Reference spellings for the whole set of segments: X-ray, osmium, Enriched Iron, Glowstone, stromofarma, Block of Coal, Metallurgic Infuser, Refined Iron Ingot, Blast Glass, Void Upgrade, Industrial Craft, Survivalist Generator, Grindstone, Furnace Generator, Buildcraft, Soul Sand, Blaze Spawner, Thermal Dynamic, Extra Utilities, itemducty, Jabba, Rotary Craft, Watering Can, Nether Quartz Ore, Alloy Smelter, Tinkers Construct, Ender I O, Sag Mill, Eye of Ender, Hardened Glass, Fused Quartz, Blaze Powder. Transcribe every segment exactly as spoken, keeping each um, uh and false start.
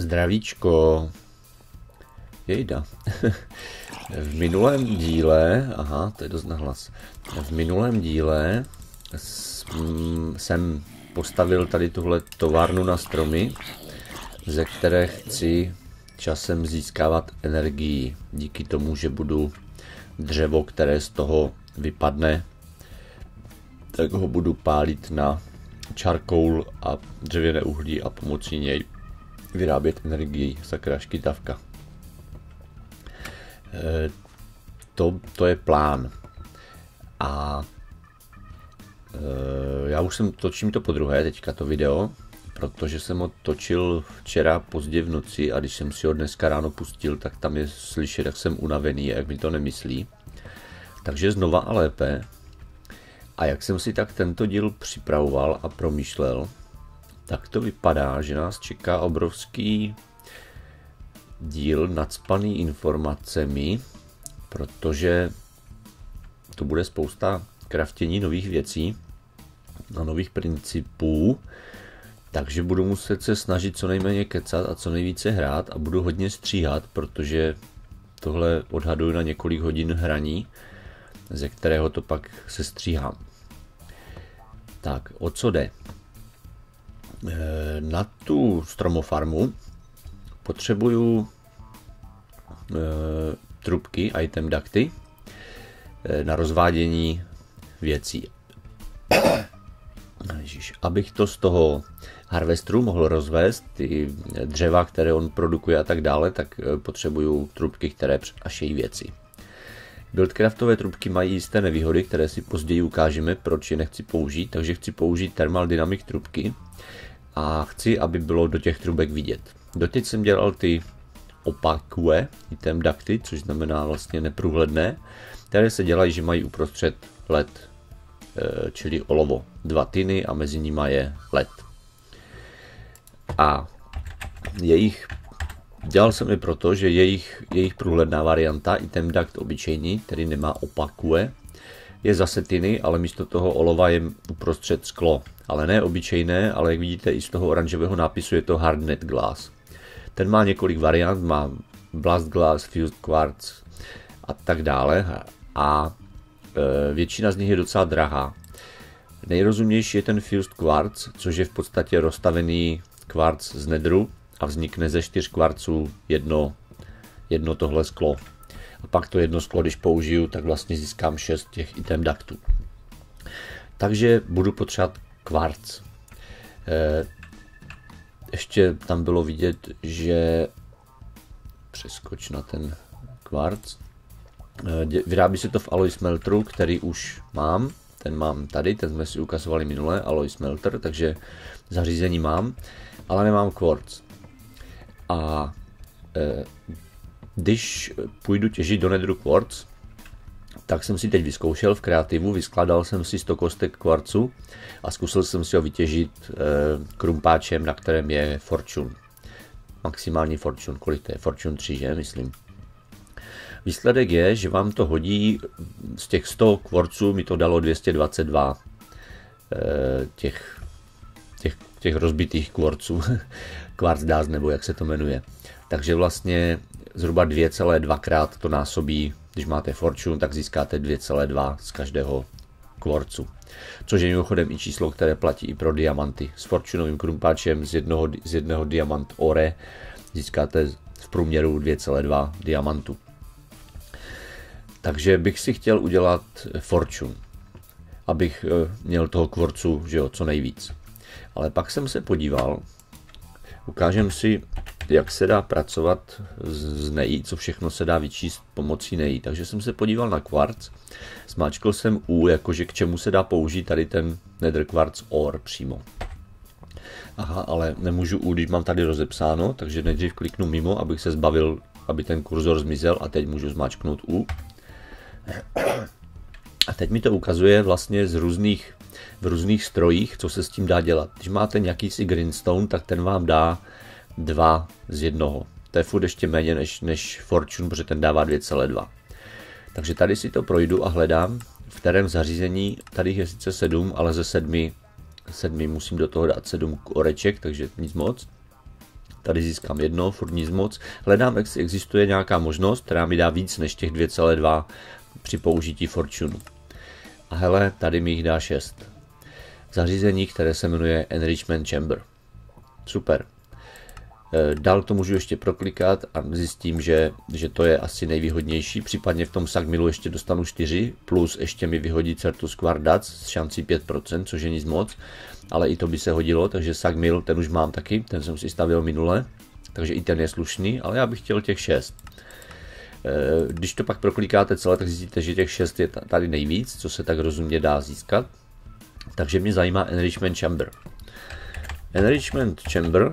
Zdravíčko. Jejda. V minulém díle, aha, to je dost nahlas. V minulém díle jsem postavil tady tuhle továrnu na stromy, ze které chci časem získávat energii. Díky tomu, že budu dřevo, které z toho vypadne, tak ho budu pálit na charcoal a dřevěné uhlí a pomocí něj vyrábět energii. Sakra, škytavka. E, to, to je plán. A e, já už jsem točím to podruhé teďka to video, protože jsem ho točil včera pozdě v noci a když jsem si ho dneska ráno pustil, tak tam je slyšet, jak jsem unavený a jak mi to nemyslí. Takže znova a lépe. A jak jsem si tak tento díl připravoval a promýšlel, tak to vypadá, že nás čeká obrovský díl nacpaný informacemi, protože to bude spousta kraftění nových věcí a nových principů, takže budu muset se snažit co nejméně kecat a co nejvíce hrát a budu hodně stříhat, protože tohle odhaduju na několik hodin hraní, ze kterého to pak se stříhám. Tak, o co jde? Na tu stromofarmu potřebuju trubky, itemducty, na rozvádění věcí. Ježiš, abych to z toho harvestru mohl rozvést, ty dřeva, které on produkuje a tak dále, tak potřebuju trubky, které přenášejí věci. Buildcraftové trubky mají jisté nevýhody, které si později ukážeme, proč je nechci použít, takže chci použít Thermal Dynamic trubky a chci, aby bylo do těch trubek vidět. Doteď jsem dělal ty opakové itemducty, což znamená vlastně neprůhledné, které se dělají, že mají uprostřed led, čili olovo, dva tyny a mezi nimi je led. A jejich dělal jsem i proto, že jejich, jejich průhledná varianta, itemduct obyčejný, který nemá opakuje, je zase tyny, ale místo toho olova je uprostřed sklo. Ale ne obyčejné, ale jak vidíte i z toho oranžového nápisu je to Hardened Glass. Ten má několik variant, má Blast Glass, Fused Quartz a tak dále a e, většina z nich je docela drahá. Nejrozumnější je ten Fused Quartz, což je v podstatě rozstavený kvarc z Netheru, a vznikne ze čtyř kvarců jedno, jedno tohle sklo. A pak to jedno sklo, když použiju, tak vlastně získám šest těch itemductů. Takže budu potřebovat kvarc. Ještě tam bylo vidět, že přeskoč na ten kvarc. Vyrábí se to v Alloy Smelteru, který už mám. Ten mám tady, ten jsme si ukazovali minule, Alloy Smelter, takže zařízení mám, ale nemám kvarc. A e, když půjdu těžit do Netheru quartz, tak jsem si teď vyzkoušel v kreativu, vyskládal jsem si sto kostek kvarcu a zkusil jsem si ho vytěžit e, krumpáčem, na kterém je fortune. Maximální fortune, kolik to je? Fortune tři, že? Myslím. Výsledek je, že vám to hodí, z těch sto kvarců mi to dalo dvě stě dvacet dva e, těch, těch, těch rozbitých kvarců. Kvarcdás, nebo jak se to jmenuje. Takže vlastně zhruba dvě celé dva krát to násobí, když máte fortune, tak získáte dvě celé dva z každého kvarcu. Což je mimochodem i číslo, které platí i pro diamanty. S fortunovým krumpáčem z jednoho, z jednoho diamant ore získáte v průměru dvě celé dva diamantu. Takže bych si chtěl udělat fortune, abych měl toho kvarcu, že jo, co nejvíc. Ale pak jsem se podíval, ukážem si, jak se dá pracovat z nejí, co všechno se dá vyčíst pomocí nejí. Takže jsem se podíval na kvarc, smáčkl jsem U, jakože k čemu se dá použít tady ten Nether Quartz Ore přímo. Aha, ale nemůžu U, když mám tady rozepsáno, takže nejdřív kliknu mimo, abych se zbavil, aby ten kurzor zmizel a teď můžu zmáčknout U. A teď mi to ukazuje vlastně z různých, v různých strojích, co se s tím dá dělat. Když máte nějaký si Grindstone, tak ten vám dá dva z jednoho. To je furt ještě méně než, než Fortune, protože ten dává dvě celé dva. Takže tady si to projdu a hledám, v kterém zařízení, tady je sice sedm, ale ze sedmi, sedmi musím do toho dát sedm oreček, takže nic moc. Tady získám jedno, furt nic moc. Hledám, jestli existuje nějaká možnost, která mi dá víc než těch dvě celé dva při použití Fortune. A hele, tady mi jich dá šest. Zařízení, které se jmenuje Enrichment Chamber. Super. Dál to můžu ještě proklikat a zjistím, že, že to je asi nejvýhodnější. Případně v tom Sag Millu ještě dostanu čtyři, plus ještě mi vyhodí Certus Quartz s šancí pět procent, což je nic moc. Ale i to by se hodilo, takže Sag Mill, ten už mám taky, ten jsem si stavil minule. Takže i ten je slušný, ale já bych chtěl těch šest. Když to pak proklikáte celé, tak zjistíte, že těch šest je tady nejvíc, co se tak rozumně dá získat. Takže mě zajímá Enrichment Chamber. Enrichment Chamber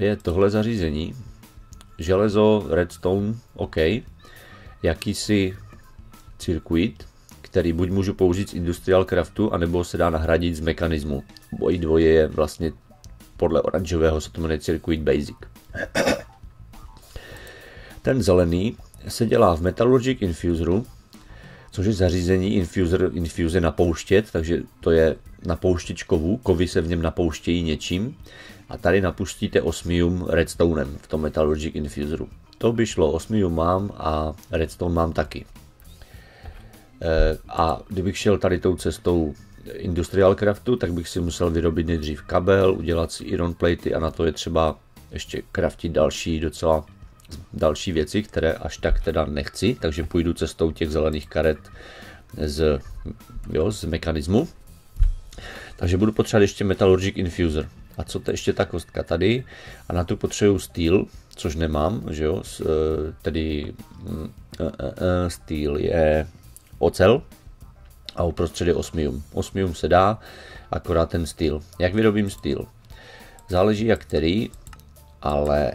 je tohle zařízení. Železo, redstone, OK. Jakýsi cirkuit, který buď můžu použít z Industrial Craftu, anebo se dá nahradit z mechanismu. Bojí dvoje je vlastně podle oranžového se to jmenuje circuit basic. Ten zelený se dělá v Metallurgic Infuseru, což je zařízení infuser, infuze napouštět, takže to je napouštěč kovů, kovy se v něm napouštějí něčím a tady napustíte osmium redstonem v tom Metallurgic Infuseru. To by šlo, osmium mám a redstone mám taky. E, a kdybych šel tady tou cestou Industrial Craftu, tak bych si musel vyrobit nejdřív kabel, udělat si iron platey a na to je třeba ještě craftit další docela další věci, které až tak teda nechci, takže půjdu cestou těch zelených karet z, jo, z mechanismu. Takže budu potřebovat ještě Metallurgic Infuser. A co to ještě ta kostka tady? A na tu potřebuju steel, což nemám, že jo, tedy steel je ocel a uprostřed je osmium. Osmium se dá, akorát ten steel. Jak vyrobím steel? Záleží jak který, ale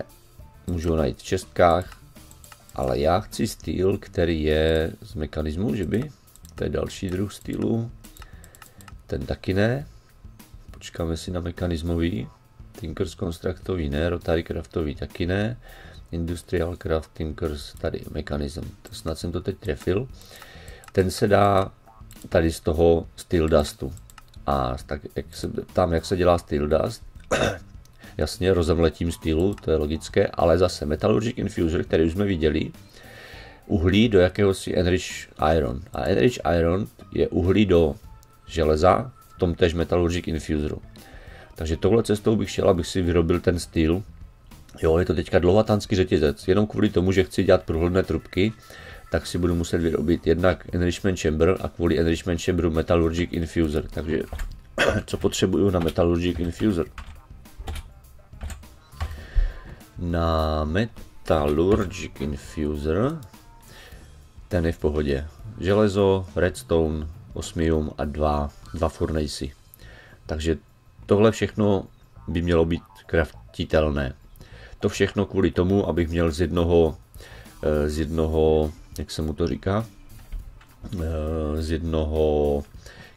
můžu ho najít v čestkách, ale já chci steel, který je z mechanismu, že by? To je další druh steelu. Ten taky ne. Počkáme si na mechanismový. Tinkers Constructový ne, Rotary Craftový taky ne. Industrial Craft, Tinkers, tady mechanism. To snad jsem to teď trefil. Ten se dá tady z toho steel dustu. A tak jak se, tam, jak se dělá steel dust, jasně, rozemletím stylu, to je logické, ale zase Metallurgic Infuser, který už jsme viděli, uhlí do jakéhosi Enrich Iron. A Enrich Iron je uhlí do železa v tom též Metallurgic Infuseru. Takže touhle cestou bych šel, abych si vyrobil ten styl. Jo, je to teďka dlouhatánský řetězec. Jenom kvůli tomu, že chci dělat průhledné trubky, tak si budu muset vyrobit jednak Enrichment Chamber a kvůli Enrichment Chamberu Metallurgic Infuser. Takže co potřebuju na Metallurgic Infuser? Na Metallurgic Infuser, ten je v pohodě, železo, redstone, osmium a dva, dva furnacy. Takže tohle všechno by mělo být kraftitelné. To všechno kvůli tomu, abych měl z jednoho, z jednoho, jak se mu to říká, z jednoho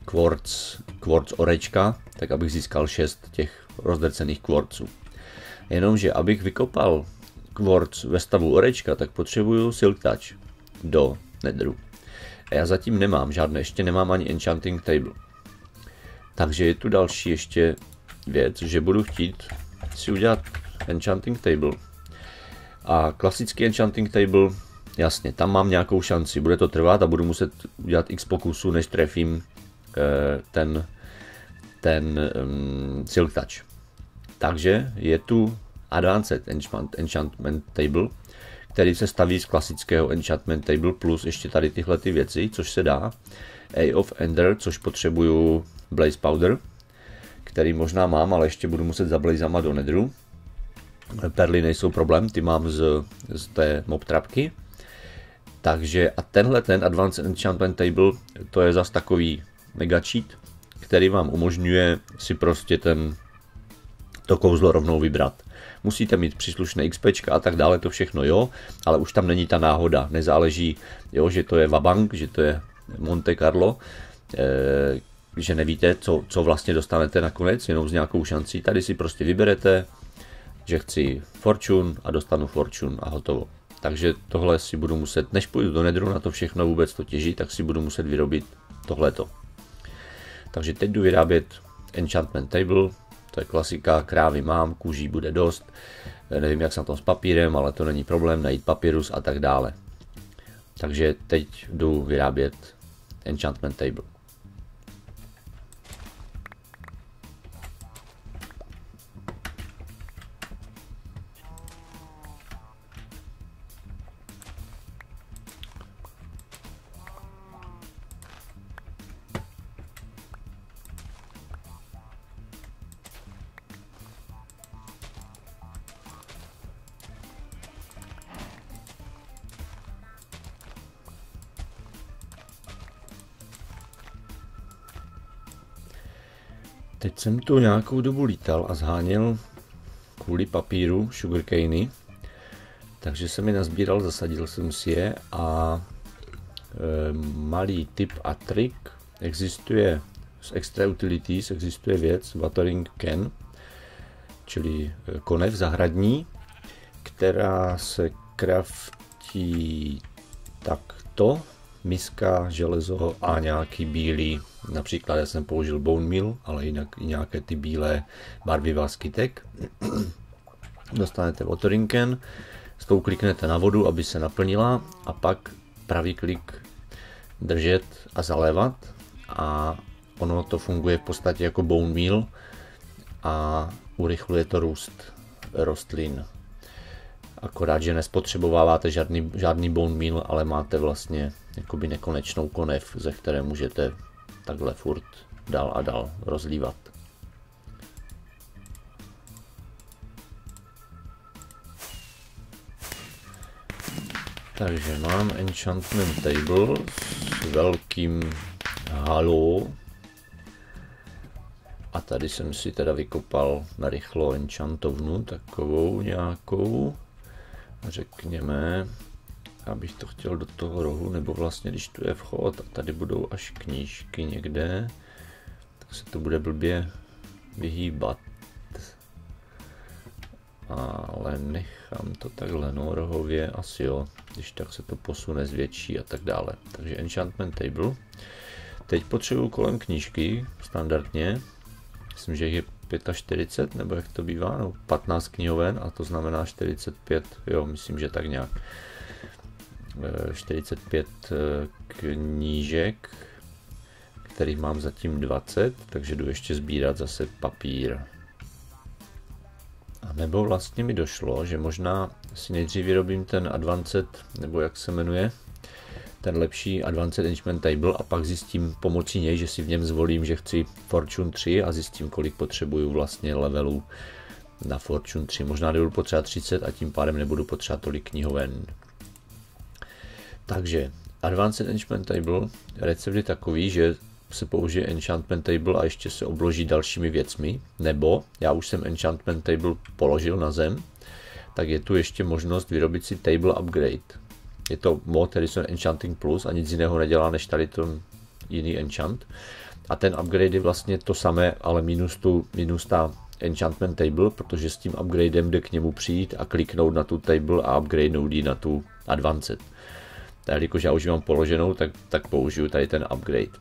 quartz, quartz orečka, tak abych získal šest těch rozdrcených quartzů. Jenomže, abych vykopal quartz ve stavu orečka, tak potřebuju siltač do Netheru. A já zatím nemám žádné, ještě nemám ani enchanting table. Takže je tu další ještě věc, že budu chtít si udělat enchanting table. A klasický enchanting table, jasně, tam mám nějakou šanci, bude to trvat a budu muset udělat x pokusů, než trefím ten, ten um, siltač. Takže je tu Advanced Enchantment Table, který se staví z klasického Enchantment Table plus ještě tady tyhle ty věci, což se dá. Eye of Ender, což potřebuju Blaze Powder, který možná mám, ale ještě budu muset zablazama do Netheru. Perly nejsou problém, ty mám z, z té mob trapky. Takže a tenhle ten Advanced Enchantment Table, to je zas takový mega cheat, který vám umožňuje si prostě ten to kouzlo rovnou vybrat. Musíte mít příslušné XPčka a tak dále, to všechno jo, ale už tam není ta náhoda, nezáleží, jo, že to je Vabank, že to je Monte Carlo, e, že nevíte, co, co vlastně dostanete nakonec, jenom s nějakou šancí. Tady si prostě vyberete, že chci Fortune a dostanu Fortune a hotovo. Takže tohle si budu muset, než půjdu do Netheru na to všechno vůbec to těží, tak si budu muset vyrobit tohleto. Takže teď jdu vyrábět Enchantment Table, To je klasika, krávy mám, kůží bude dost. Nevím, jak se na tom s papírem, ale to není problém, najít papyrus a tak dále. Takže teď jdu vyrábět Enchantment Table. Teď jsem tu nějakou dobu lítal a zháněl kvůli papíru sugarcane, takže jsem je nazbíral, zasadil jsem si je a e, malý tip a trik, existuje z Extra Utilities, existuje věc Watering Can, čili konev zahradní, která se kraftí takto, miska, železo a nějaký bílý. Například já jsem použil bone meal, ale jinak i nějaké ty bílé barviva z kytek. Dostanete watering can, s tou kliknete na vodu, aby se naplnila, a pak pravý klik držet a zalévat. A ono to funguje v podstatě jako bone meal a urychluje to růst rostlin. Akorát, že nespotřebováváte žádný, žádný bone meal, ale máte vlastně jakoby nekonečnou konev, ze které můžete takhle furt dál a dál rozlívat. Takže mám enchantment table s velkým halo. A tady jsem si teda vykopal na rychlo enchantovnu takovou nějakou. Řekněme, já bych to chtěl do toho rohu, nebo vlastně když tu je vchod a tady budou až knížky někde, tak se to bude blbě vyhýbat. Ale nechám to takhle, no, rohově asi jo, když tak se to posune, zvětší a tak dále. Takže enchantment table. Teď potřebuju kolem knížky, standardně, myslím, že je čtyřicet pět, nebo jak to bývá, no, patnáct knihoven, a to znamená čtyřicet pět, jo, myslím, že tak nějak čtyřicet pět knížek, kterých mám zatím dvacet, takže jdu ještě sbírat zase papír. A nebo vlastně mi došlo, že možná si nejdřív vyrobím ten Advanced, nebo jak se jmenuje, ten lepší Advanced Enchantment Table, a pak zjistím pomocí něj, že si v něm zvolím, že chci Fortune tři, a zjistím, kolik potřebuju vlastně levelů na Fortune tři. Možná nebudu potřebovat třicet a tím pádem nebudu potřebovat tolik knihoven. Takže Advanced Enchantment Table, recept je takový, že se použije Enchantment Table a ještě se obloží dalšími věcmi, nebo já už jsem Enchantment Table položil na zem, tak je tu ještě možnost vyrobit si Table Upgrade. Je to mod Edison Enchanting Plus a nic jiného nedělá, než tady ten jiný enchant. A ten upgrade je vlastně to samé, ale minus, tu, minus ta enchantment table, protože s tím upgradem jde k němu přijít a kliknout na tu table a upgradenout ji na tu advanced. A jelikož já už mám položenou, tak, tak použiju tady ten upgrade.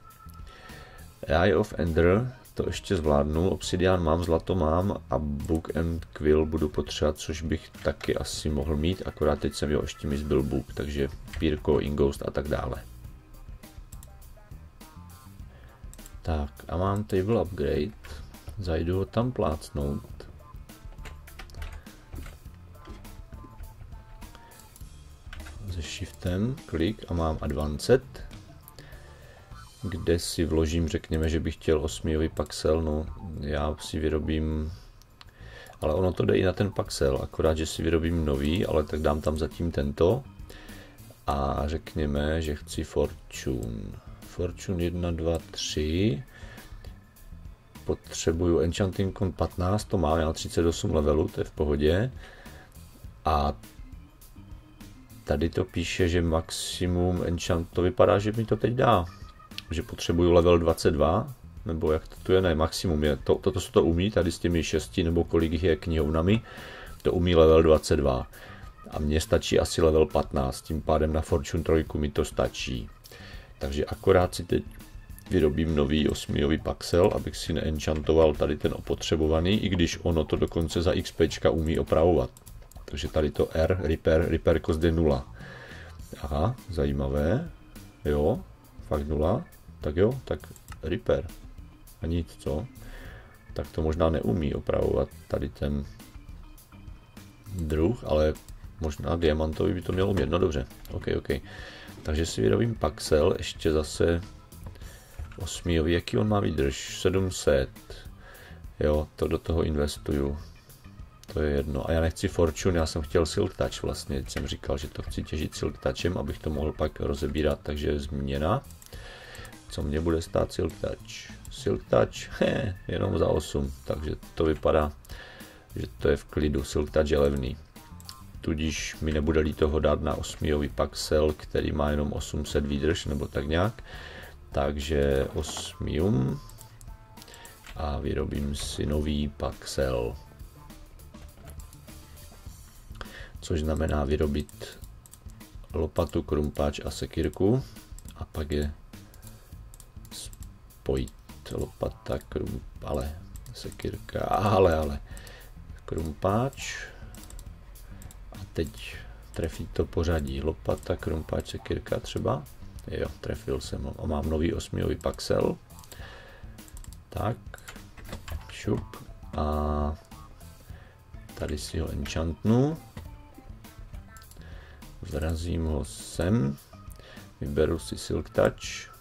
Eye of Ender, to ještě zvládnu, obsidian mám, zlato mám a book and quill budu potřebovat, což bych taky asi mohl mít, akorát teď jsem jo, ještě mi zbyl book, takže pírko, inghost a tak dále. Tak a mám table upgrade, zajdu ho tam plácnout. Se shiftem klik a mám advanced, kde si vložím, řekněme, že bych chtěl osmiový pixel, no já si vyrobím, ale ono to jde i na ten pixel, akorát, že si vyrobím nový, ale tak dám tam zatím tento a řekněme, že chci Fortune. Fortune jedna, dva, tři, potřebuju Enchanting Con patnáct, to mám, já mám třicet osm levelů, to je v pohodě, a tady to píše, že maximum enchant, to vypadá, že mi to teď dá, že potřebuju level dvacet dva, nebo jak to tu je, ne, maximum je, to, to, to se to umí, tady s těmi šesti nebo kolik je knihovnami, to umí level dvacet dva. A mně stačí asi level patnáct, tím pádem na Fortune tři mi to stačí. Takže akorát si teď vyrobím nový osmiový paxel, abych si neenchantoval tady ten opotřebovaný, i když ono to dokonce za XPčka umí opravovat. Takže tady to R, repair, repair cost je nula. Aha, zajímavé. Jo, fakt nula. Tak jo, tak repair. A nic, co? Tak to možná neumí opravovat tady ten druh, ale možná diamantový by to mělo umět. No dobře, ok, ok. Takže si vyrobím paxel, ještě zase osmiový, jaký on má výdrž? sedm set. Jo, to do toho investuju. To je jedno. A já nechci Fortune, já jsem chtěl Silk Touch vlastně. Teď jsem říkal, že to chci těžit Silk Touchem, abych to mohl pak rozebírat, takže změna. Co mě bude stát Silk Touch? Silk Touch, he, jenom za osm, takže to vypadá, že to je v klidu. Silk Touch je levný. Tudíž mi nebude líto ho dát na osmiový paxel, který má jenom osm set výdrž, nebo tak nějak. Takže osmium a vyrobím si nový paxel. Což znamená vyrobit lopatu, krumpáč a sekírku. A pak je spojit lopata, krump, ale sekírka, ale, ale krumpáč. A teď trefí to pořadí lopata, krumpáč, sekírka třeba. Jo, trefil jsem ho a mám nový osmiový paxel. Tak, šup a tady si ho enchantnu. Vrazím ho sem, vyberu si Silk Touch,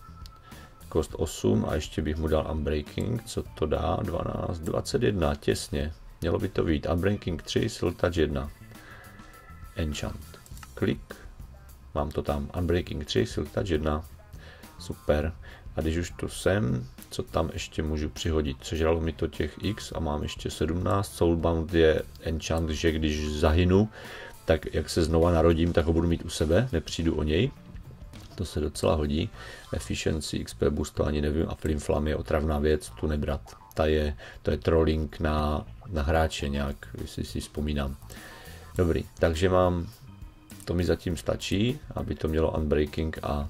kost osm a ještě bych mu dal Unbreaking, co to dá, dvanáct, dvacet jedna, těsně, mělo by to být, Unbreaking tři, Silk Touch jedna, Enchant, klik, mám to tam, Unbreaking tři, Silk Touch jedna, super, a když už tu jsem, co tam ještě můžu přihodit, sežralo mi to těch X a mám ještě sedmnáct, Soulbound je Enchant, že když zahynu, tak jak se znova narodím, tak ho budu mít u sebe, nepřijdu o něj. To se docela hodí. Efficiency, X P boost, to ani nevím. A Flimflam je otravná věc, tu nebrat. Ta je, to je trolling na, na hráče nějak, jestli si vzpomínám. Dobrý, takže mám, to mi zatím stačí, aby to mělo Unbreaking a,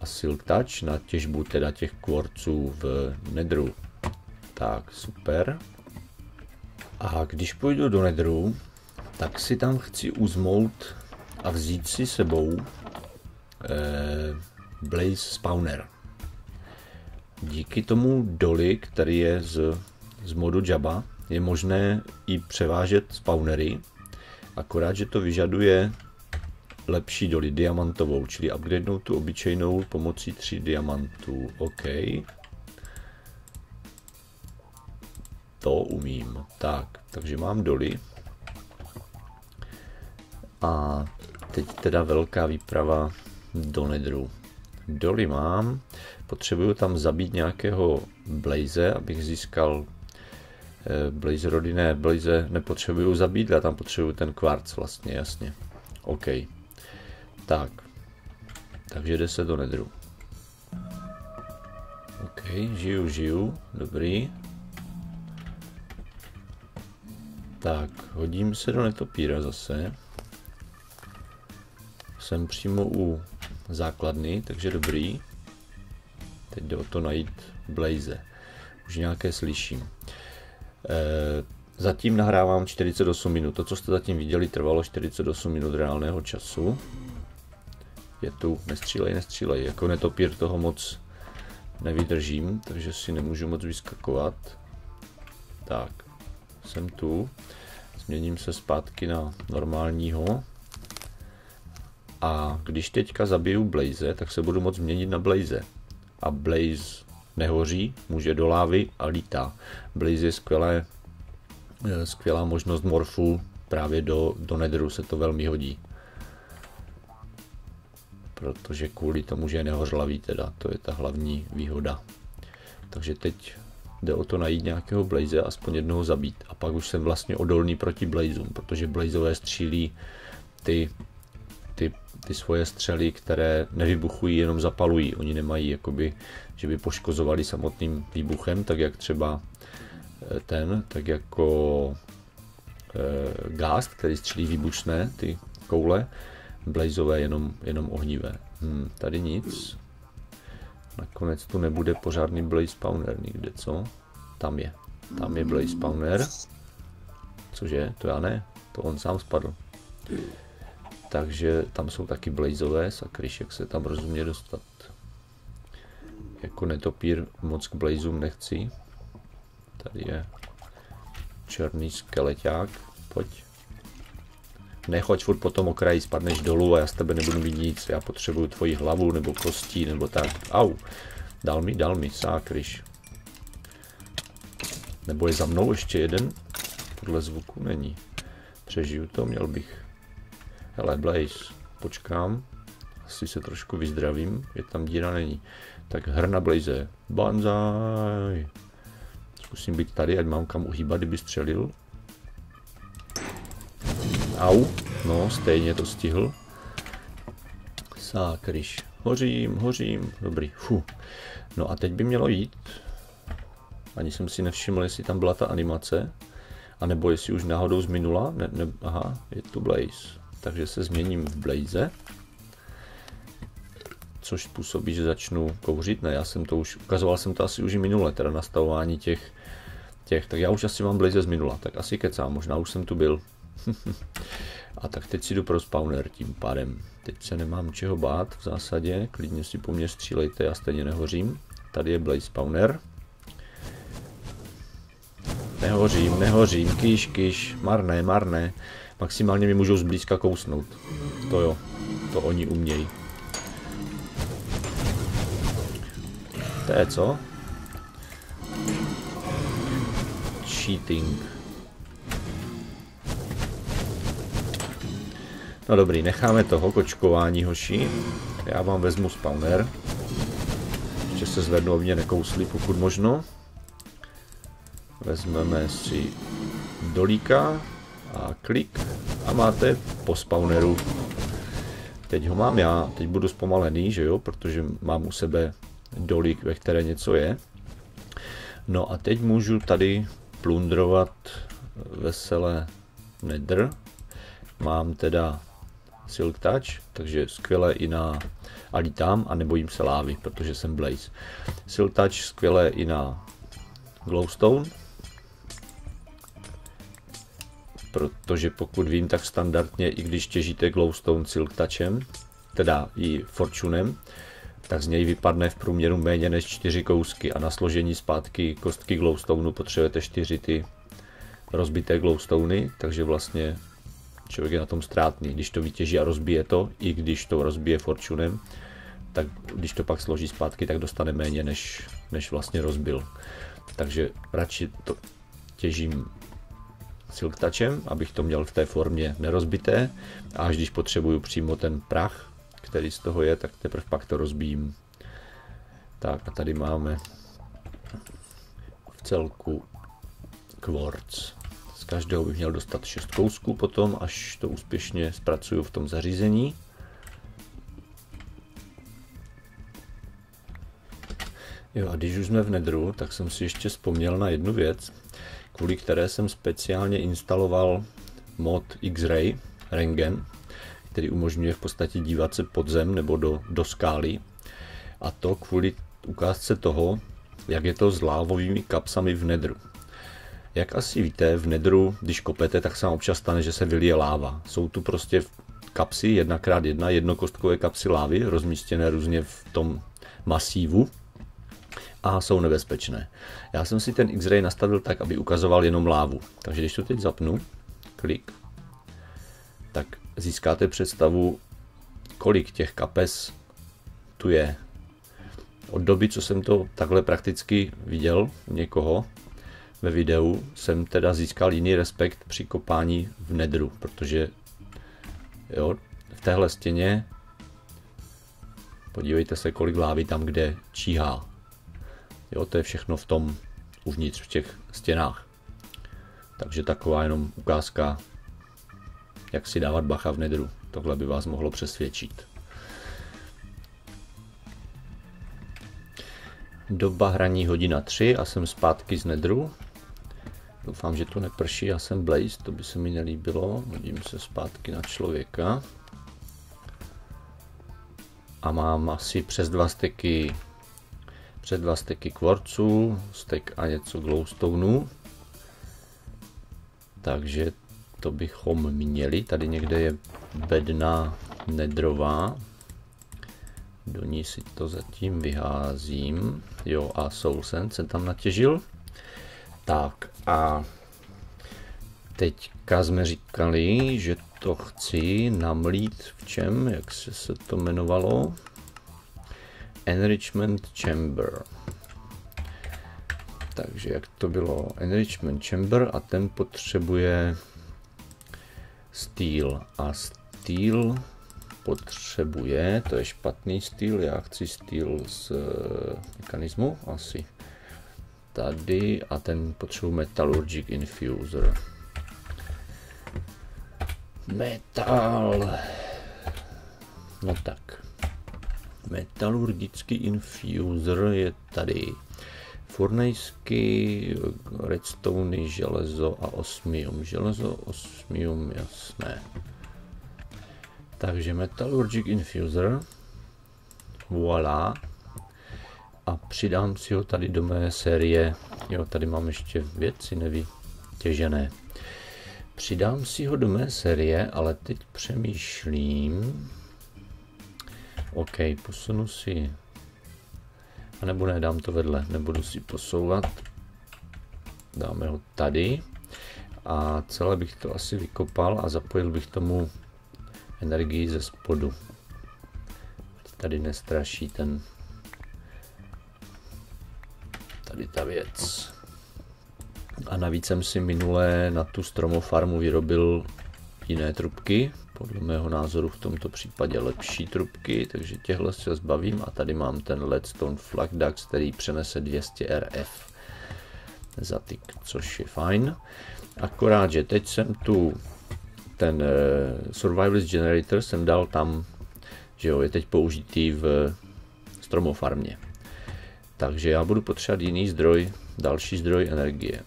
a Silk Touch na těžbu teda těch kvorců v Netheru. Tak, super. A když půjdu do Netheru, tak si tam chci uzmout a vzít si sebou eh, Blaze Spawner. Díky tomu doli, který je z, z modu Jabba, je možné i převážet spawnery, akorát, že to vyžaduje lepší doli, diamantovou, čili upgradenou tu obyčejnou pomocí tří diamantů. OK. To umím. Tak, takže mám doli. A teď teda velká výprava do Netheru. Doly mám, potřebuju tam zabít nějakého blaze, abych získal eh, blaze rodinné, blaze nepotřebuju zabít, já tam potřebuju ten kvarc vlastně, jasně. OK. Tak. Takže jde se do Netheru. OK, žiju, žiju, dobrý. Tak, hodím se do netopíra zase. Jsem přímo u základny, takže dobrý. Teď jde o to najít blaze. Už nějaké slyším. E, zatím nahrávám čtyřicet osm minut. To, co jste zatím viděli, trvalo čtyřicet osm minut reálného času. Je tu, nestřílej, nestřílej. Jako netopír toho moc nevydržím, takže si nemůžu moc vyskakovat. Tak, jsem tu. Změním se zpátky na normálního. A když teďka zabiju blaze, tak se budu moct měnit na blaze. A blaze nehoří, může do lávy a lítá. Blaze je skvělé, skvělá možnost morfu, právě do, do Netheru se to velmi hodí. Protože kvůli tomu, že je nehořlavý teda, to je ta hlavní výhoda. Takže teď jde o to najít nějakého blaze, aspoň jednoho zabít. A pak už jsem vlastně odolný proti blazům, protože blazeové střílí ty... Ty, ty svoje střely, které nevybuchují, jenom zapalují. Oni nemají, jakoby, že by poškozovali samotným výbuchem, tak jak třeba ten, tak jako e, gáz, který střílí výbušné, ty koule, blazeové jenom, jenom ohnivé. Hmm, tady nic. Nakonec tu nebude pořádný Blaze Spawner nikde, co? Tam je. Tam je Blaze Spawner. Cože? To já ne. To on sám spadl. Takže tam jsou taky blazeové, sakryš, jak se tam rozumně dostat. Jako netopír moc k blazům nechci. Tady je černý skeleťák. Pojď. Nechoď furt po tom okraji, spadneš dolů a já z tebe nebudu mít nic. Já potřebuju tvoji hlavu nebo kostí nebo tak. Au. Dal mi, dal mi, sakryš. Nebo je za mnou ještě jeden? Podle zvuku není. Přežiju to, měl bych. Hele, Blaze, počkám. Asi se trošku vyzdravím, je tam díra, není. Tak hrna Blaze, banzaj. Zkusím být tady, ať mám kam uhýbat, kdyby střelil. Au, no, stejně to stihl. Sakryš, hořím, hořím, dobrý, fu. No a teď by mělo jít. Ani jsem si nevšiml, jestli tam byla ta animace. A nebo jestli už náhodou zminula. Ne, ne, aha, je tu Blaze. Takže se změním v Blaze. Což způsobí, že začnu kouřit. Ne, já jsem to už, ukazoval jsem to asi už i minule, teda nastavování těch, těch. Tak já už asi mám Blaze z minula, tak asi kecám, možná už jsem tu byl. A tak teď si jdu pro spawner tím pádem. Teď se nemám čeho bát v zásadě, klidně si po mně střílejte, já stejně nehořím. Tady je Blaze spawner. Nehořím, nehořím, kýš, kýš, marné, marné. Maximálně mi můžou zblízka kousnout. To jo, to oni umějí. To je co? Cheating. No dobrý, necháme toho kočkování, hoši. Já vám vezmu spawner. Ještě se zvednou, mě nekousli, pokud možno. Vezmeme si dolíka a klik a máte po spawneru. Teď ho mám já, teď budu zpomalený, že jo, protože mám u sebe dolík, ve které něco je. No a teď můžu tady plundrovat veselé Nether. Mám teda silk touch, takže skvěle i na... A lítám a nebojím se lávy, protože jsem Blaze. Silk touch skvěle i na Glowstone. Protože pokud vím, tak standardně, i když těžíte Glowstone silk touchem, teda i fortunem, tak z něj vypadne v průměru méně než čtyři kousky a na složení zpátky kostky Glowstoneu potřebujete čtyři ty rozbité Glowstony, takže vlastně člověk je na tom ztrátný, když to vytěží a rozbije to, i když to rozbije fortunem, tak když to pak složí zpátky, tak dostane méně než, než vlastně rozbil. Takže radši to těžím silk touchem, abych to měl v té formě nerozbité, a až když potřebuju přímo ten prach, který z toho je, tak teprve pak to rozbijím. Tak a tady máme v celku quartz. Z každého bych měl dostat šest kousků potom, až to úspěšně zpracuju v tom zařízení. Jo, a když už jsme v Netheru, tak jsem si ještě vzpomněl na jednu věc, kvůli které jsem speciálně instaloval mod X-ray, rentgen, který umožňuje v podstatě dívat se pod zem nebo do, do skály. A to kvůli ukázce toho, jak je to s lávovými kapsami v Netheru. Jak asi víte, v Netheru, když kopete, tak se vám občas stane, že se vylije láva. Jsou tu prostě kapsy jedna krát jedna, jednokostkové kapsy lávy, rozmístěné různě v tom masívu. A jsou nebezpečné. Já jsem si ten X-ray nastavil tak, aby ukazoval jenom lávu. Takže když to teď zapnu, klik, tak získáte představu, kolik těch kapes tu je. Od doby, co jsem to takhle prakticky viděl někoho ve videu, jsem teda získal jiný respekt při kopání v Netheru, protože jo, v téhle stěně podívejte se, kolik lávy tam kde číhá. Jo, to je všechno v tom uvnitř, v těch stěnách. Takže taková jenom ukázka, jak si dávat bacha v Netheru. Tohle by vás mohlo přesvědčit. Doba hraní hodina tři a jsem zpátky z Netheru. Doufám, že to neprší, já jsem Blaze, to by se mi nelíbilo. Hodím se zpátky na člověka. A mám asi přes dva steky ještě dva steky kvarců, stek a něco glowstoneu. Takže to bychom měli. Tady někde je bedna nedrová. Do ní si to zatím vyházím. Jo, a soul sand se tam natěžil. Tak a teďka jsme říkali, že to chci namlít v čem, jak se, se to jmenovalo? Enrichment Chamber. Takže jak to bylo? Enrichment Chamber a ten potřebuje steel. A steel potřebuje, to je špatný steel, já chci steel z mechanismu asi. Tady a ten potřebuji Metallurgic Infuser. Metal. No tak. Metallurgický infuser je tady. Furnejsky, redstone, železo a osmium. Železo, osmium, jasné. Takže Metallurgic Infuser. Voilà. A přidám si ho tady do mé série. Jo, tady mám ještě věci nevytěžené. Přidám si ho do mé série, ale teď přemýšlím. OK, posunu si. A nebo ne, dám to vedle, nebudu si posouvat. Dáme ho tady. A celé bych to asi vykopal a zapojil bych tomu energii ze spodu. Tady nestraší ten... Tady ta věc. A navíc jsem si minule na tu stromofarmu vyrobil jiné trubky. Podle mého názoru v tomto případě lepší trubky, takže těhle se zbavím. A tady mám ten Leadstone Flak Ducks, který přenese dvě stě R F za tyk, což je fajn. Akorát, že teď jsem tu ten uh, Survivalist Generator jsem dal tam, že jo, je teď použitý v stromofarmě. Takže já budu potřebovat jiný zdroj, další zdroj energie.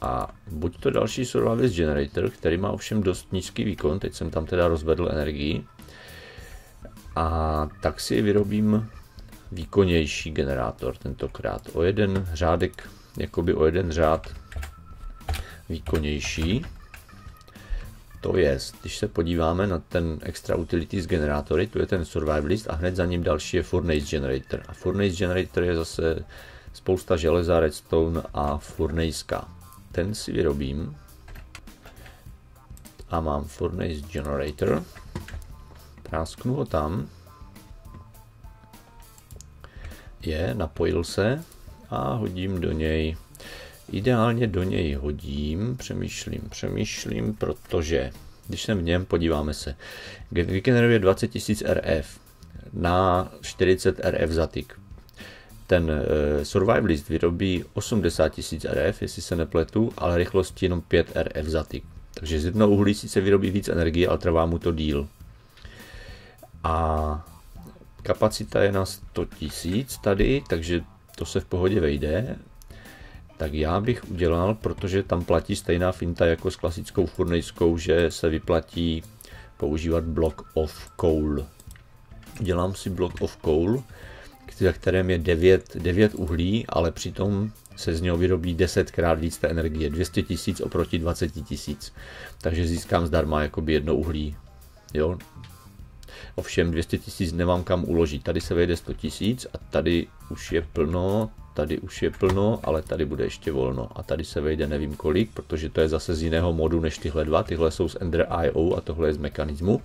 A buď to další Survivalist Generator, který má ovšem dost nízký výkon, teď jsem tam teda rozvedl energii, a tak si vyrobím výkonnější generátor tentokrát. O jeden řádek, jakoby o jeden řád výkonnější. To je, když se podíváme na ten Extra Utilities generátory, tu je ten Survivalist a hned za ním další je Furnace Generator. A Furnace Generator je zase spousta železa, redstone a furnejska. Ten si vyrobím a mám Furnace Generator. Prásknu ho tam. Je, napojil se a hodím do něj. Ideálně do něj hodím, přemýšlím, přemýšlím, protože když jsem v něm, podíváme se, vygeneruje dvacet tisíc R F na čtyřicet R F za tick. Ten e, Survivalist vyrobí osmdesát tisíc R F, jestli se nepletu, ale rychlost jenom pět R F za tick. Takže z jednoho uhlí sice vyrobí víc energie, ale trvá mu to díl. A kapacita je na sto tisíc tady, takže to se v pohodě vejde. Tak já bych udělal, protože tam platí stejná finta jako s klasickou furnejskou, že se vyplatí používat Block of Coal. Dělám si Block of Coal, za kterém je devět, devět uhlí, ale přitom se z něho vyrobí desetkrát víc té energie, dvě stě tisíc oproti dvacet tisíc. Takže získám zdarma jakoby jedno uhlí. Jo? Ovšem dvě stě tisíc nemám kam uložit, tady se vejde sto tisíc a tady už je plno. Tady už je plno, ale tady bude ještě volno. A tady se vejde nevím kolik, protože to je zase z jiného modu než tyhle dva. Tyhle jsou z Ender I O a tohle je z mechanismu.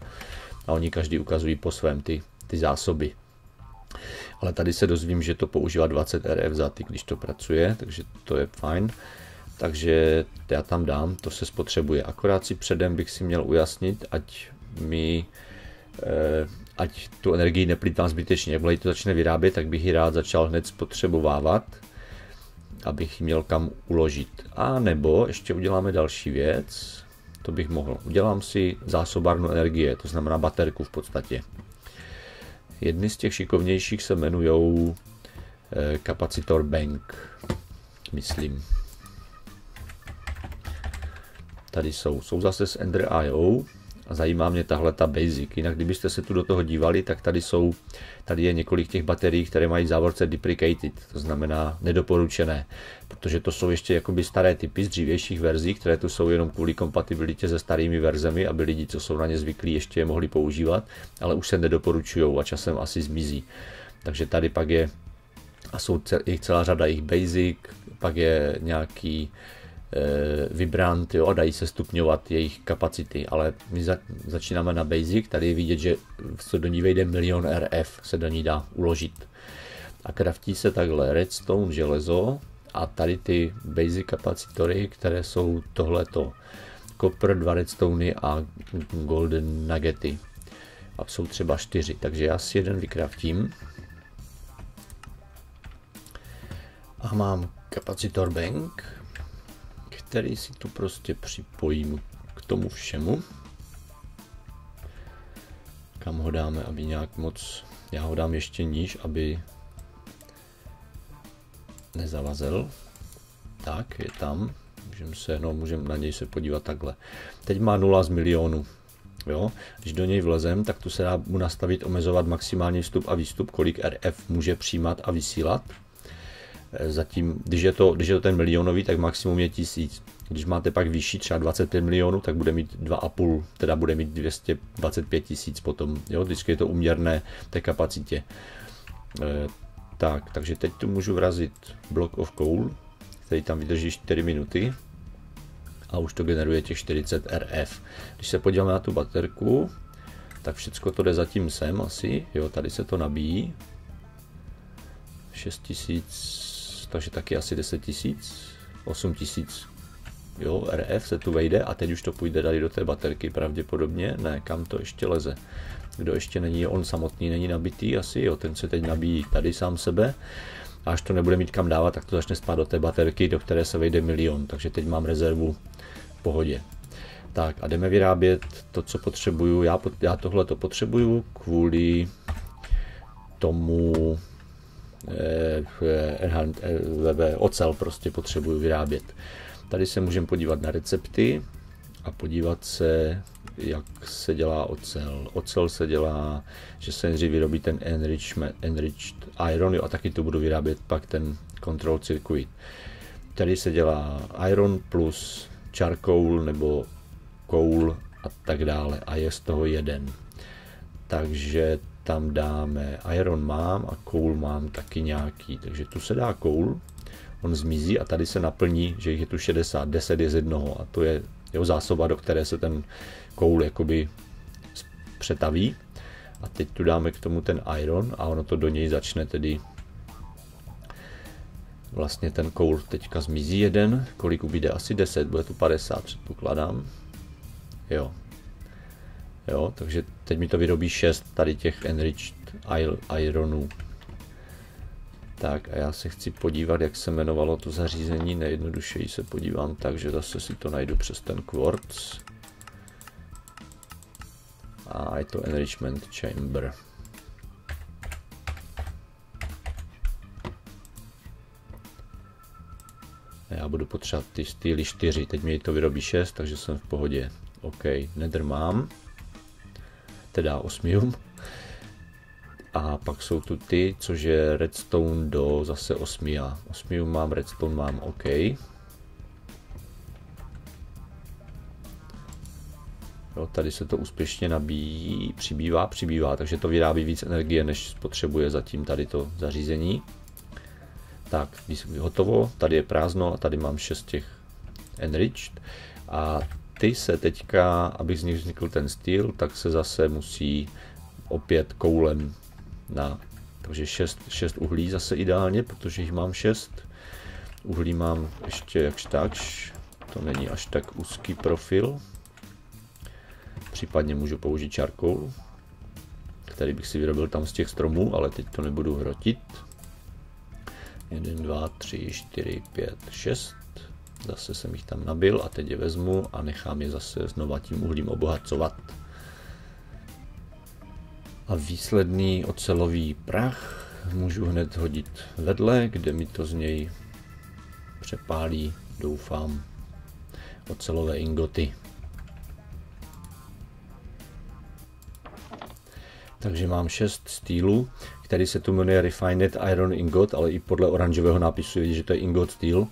A oni každý ukazují po svém ty, ty zásoby. Ale tady se dozvím, že to používá dvacet R F za ty, když to pracuje, takže to je fajn. Takže já tam dám, to se spotřebuje. Akorát si předem bych si měl ujasnit, ať mi... Eh, ať tu energii neplýtvám zbytečně. Jakmile to začne vyrábět, tak bych ji rád začal hned spotřebovávat, abych ji měl kam uložit. A nebo ještě uděláme další věc, to bych mohl. Udělám si zásobárnu energie, to znamená baterku v podstatě. Jedny z těch šikovnějších se jmenují kapacitor bank, myslím. Tady jsou, jsou zase z Ender I O. A zajímá mě tahle ta basic. Jinak kdybyste se tu do toho dívali, tak tady jsou, tady je několik těch baterií, které mají v závorce deprecated, to znamená nedoporučené, protože to jsou ještě jakoby staré typy z dřívějších verzí, které tu jsou jenom kvůli kompatibilitě se starými verzemi, aby lidi, co jsou na ně zvyklí, ještě je mohli používat, ale už se nedoporučují a časem asi zmizí. Takže tady pak je, a jsou jich celá řada, jich basic, pak je nějaký Vibrant, jo, a dají se stupňovat jejich kapacity, ale my za, začínáme na basic, tady je vidět, že se do ní vejde milion R F, se do ní dá uložit. A kraftí se takhle redstone, železo a tady ty basic kapacitory, které jsou tohleto, copper, dva redstony a golden nuggety. A jsou třeba čtyři, takže já si jeden vykraftím. A mám kapacitor bank, který si tu prostě připojím k tomu všemu. Kam ho dáme, aby nějak moc... Já ho dám ještě níž, aby nezavazel. Tak, je tam. Můžeme se, no, můžeme na něj se podívat takhle. Teď má nula z milionu. Jo? Když do něj vlezem, tak tu se dá mu nastavit, omezovat maximální vstup a výstup, kolik R F může přijímat a vysílat. Zatím, když je, to, když je to ten milionový, tak maximum je tisíc. Když máte pak vyšší, třeba dvacet pět milionů, tak bude mít dva a půl, teda bude mít dvě stě dvacet pět tisíc potom. Jo? Vždycky je to uměrné té kapacitě. E, tak, takže teď tu můžu vrazit Block of Coal, který tam vydrží čtyři minuty a už to generuje těch čtyřicet R F. Když se podíváme na tu baterku, tak všechno to jde zatím sem asi. Jo, tady se to nabíjí. šest tisíc... takže taky asi deset tisíc, osm tisíc, jo, R F se tu vejde a teď už to půjde tady do té baterky pravděpodobně, ne, kam to ještě leze, kdo ještě není, on samotný není nabitý asi, jo, ten se teď nabíjí tady sám sebe a až to nebude mít kam dávat, tak to začne spát do té baterky, do které se vejde milion, takže teď mám rezervu v pohodě. Tak a jdeme vyrábět to, co potřebuju, já, já tohle to potřebuju kvůli tomu, ocel prostě potřebuju vyrábět. Tady se můžeme podívat na recepty a podívat se, jak se dělá ocel. Ocel se dělá, že se nejdřív vyrobí ten enriched iron, jo, a taky to budu vyrábět pak ten control circuit. Tady se dělá iron plus charcoal nebo coal a tak dále a je z toho jeden. Takže tam dáme, iron mám a coal mám taky nějaký, takže tu se dá coal, on zmizí a tady se naplní, že jich je tu šedesát, deset je z jednoho a to je jeho zásoba, do které se ten coal jakoby přetaví a teď tu dáme k tomu ten iron a ono to do něj začne tedy, vlastně ten coal teďka zmizí jeden, kolik ubyde, asi deset, bude tu padesát, předpokládám, jo. Jo, takže teď mi to vyrobí šest tady těch enriched ironů. Tak a já se chci podívat, jak se jmenovalo to zařízení, nejjednodušeji se podívám, takže zase si to najdu přes ten quartz. A je to Enrichment Chamber. Já budu potřebovat ty styly čtyři, teď mi to vyrobí šest, takže jsem v pohodě. OK, Nether mám. Teda osmium. A pak jsou tu ty, což je redstone do zase osmia. Osmium mám, redstone mám, OK. Jo, tady se to úspěšně nabíjí, přibývá, přibývá, takže to vyrábí víc energie, než spotřebuje zatím tady to zařízení. Tak, hotovo, tady je prázdno a tady mám šest těch enriched. A ty se teďka, aby z nich vznikl ten styl, tak se zase musí opět koulem na, takže šest, šest uhlí zase ideálně, protože jich mám šest. Uhlí mám ještě jakž takž, to není až tak úzký profil. Případně můžu použít charcoal, který bych si vyrobil tam z těch stromů, ale teď to nebudu hrotit. jedna, dva, tři, čtyři, pět, šest. Zase jsem jich tam nabil a teď je vezmu a nechám je zase znova tím uhlím obohacovat. A výsledný ocelový prach můžu hned hodit vedle, kde mi to z něj přepálí, doufám, ocelové ingoty. Takže mám šest stýlů, který se tu jmenuje Refined Iron Ingot, ale i podle oranžového nápisu je, že to je Ingot Steel.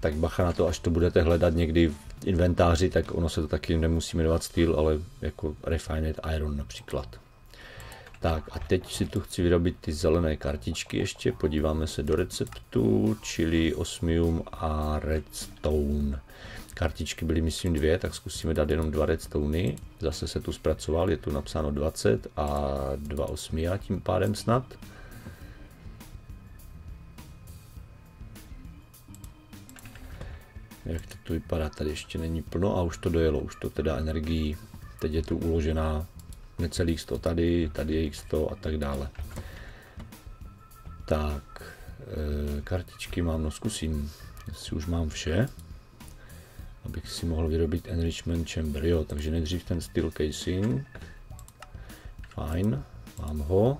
Tak bacha na to, až to budete hledat někdy v inventáři, tak ono se to taky nemusí jmenovat Steel, ale jako Refined Iron například. Tak a teď si tu chci vyrobit ty zelené kartičky ještě, podíváme se do receptu, čili osmium a redstone. Kartičky byly myslím dvě, tak zkusíme dát jenom dva redstony, zase se tu zpracoval, je tu napsáno dvacet a dva osmia tím pádem snad. Jak to tu vypadá, tady ještě není plno a už to dojelo, už to teda energií, teď je tu uložená necelých sto tady, tady je jich sto a tak dále. Tak, e, kartičky mám, no zkusím, jestli už mám vše, abych si mohl vyrobit Enrichment Chamber, jo, takže nejdřív ten steel casing, fajn, mám ho,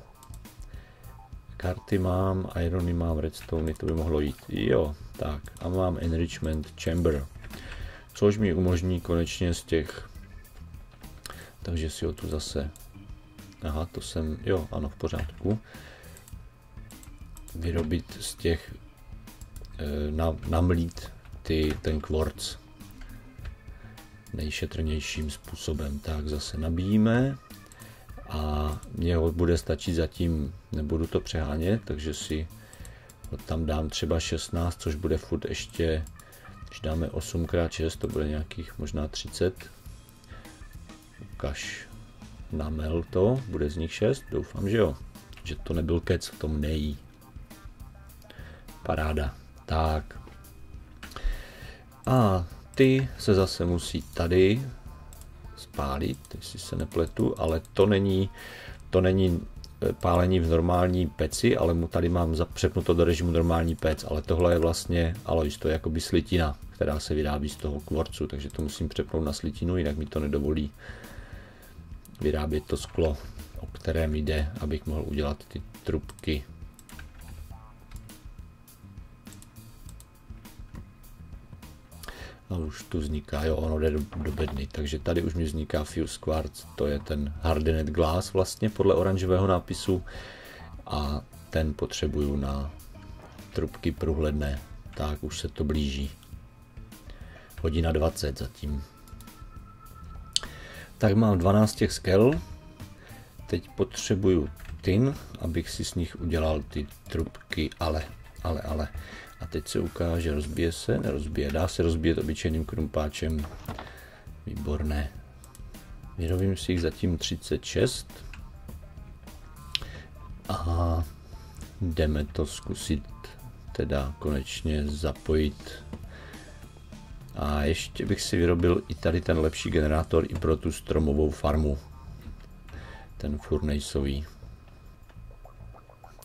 karty mám, irony mám, redstone, to by mohlo jít, jo, tak a mám Enrichment Chamber, což mi umožní konečně z těch. Takže si ho tu zase, aha, to jsem, jo, ano, v pořádku, vyrobit z těch, e, na, namlít ty, ten quartz nejšetrnějším způsobem. Tak zase nabíjíme a mě ho bude stačit zatím, nebudu to přehánět, takže si ho tam dám třeba šestnáct, což bude furt ještě, když dáme osm krát šest, to bude nějakých možná třicet. Ukaž na mel to, bude z nich šest, doufám, že jo, že to nebyl kec, v tom nejí. Paráda, tak. A ty se zase musí tady spálit, jestli se nepletu, ale to není, to není pálení v normální peci, ale mu tady mám zapřepnuto do režimu normální pec, ale tohle je vlastně alois, to je jakoby slitina, která se vyrábí z toho kvorcu, takže to musím přepnout na slitinu, jinak mi to nedovolí vyrábět to sklo, o kterém jde, abych mohl udělat ty trubky. A už tu vzniká, jo, ono jde do, do bedny, takže tady už mi vzniká Fused Quartz, to je ten Hardened Glass vlastně podle oranžového nápisu a ten potřebuju na trubky průhledné, tak už se to blíží. Hodina dvacet zatím. Tak mám dvanáct těch skel, teď potřebuju tin, abych si z nich udělal ty trubky, ale, ale, ale. A teď se ukáže, rozbije se, nerozbije, dá se rozbíjet obyčejným krumpáčem, výborné. Vyrobím si jich zatím třicet šest. A jdeme to zkusit, teda konečně zapojit. A ještě bych si vyrobil i tady ten lepší generátor i pro tu stromovou farmu. Ten furnejsový.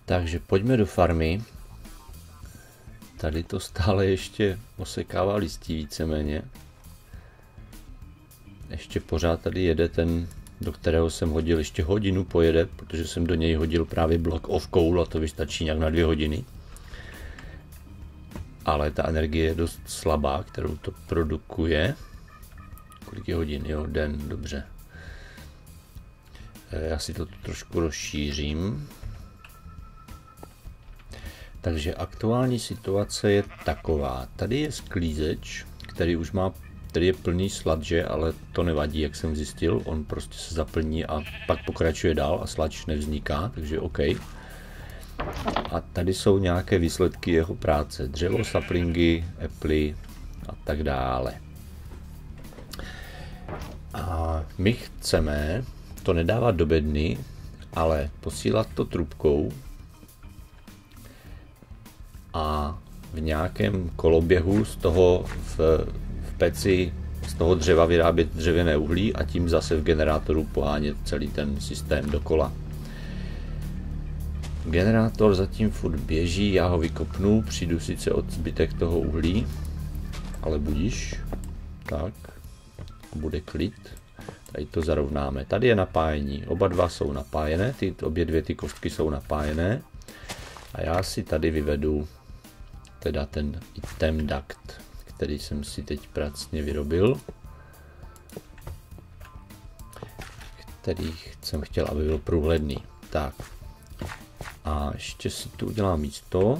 Takže pojďme do farmy. Tady to stále ještě osekává listí víceméně. Ještě pořád tady jede ten, do kterého jsem hodil, ještě hodinu pojede, protože jsem do něj hodil právě Block of Coal a to vystačí nějak na dvě hodiny. Ale ta energie je dost slabá, kterou to produkuje. Kolik je hodin? Jo, den, dobře. Já si to trošku rozšířím. Takže aktuální situace je taková. Tady je sklízeč, který už má, který je plný sladže, ale to nevadí, jak jsem zjistil. On prostě se zaplní a pak pokračuje dál a sladž nevzniká, takže OK. A tady jsou nějaké výsledky jeho práce. Dřevo, saplingy, eply a tak dále. A my chceme to nedávat do bedny, ale posílat to trubkou a v nějakém koloběhu z toho v, v peci z toho dřeva vyrábět dřevěné uhlí a tím zase v generátoru pohánět celý ten systém dokola. Generátor zatím furt běží, já ho vykopnu, přijdu sice od zbytek toho uhlí, ale budíš, tak, bude klid, tady to zarovnáme, tady je napájení, oba dva jsou napájené, ty, obě dvě ty kostky jsou napájené a já si tady vyvedu teda ten itemduct, který jsem si teď pracně vyrobil, kterých jsem chtěl, aby byl průhledný. Tak. A ještě si tu udělám místo.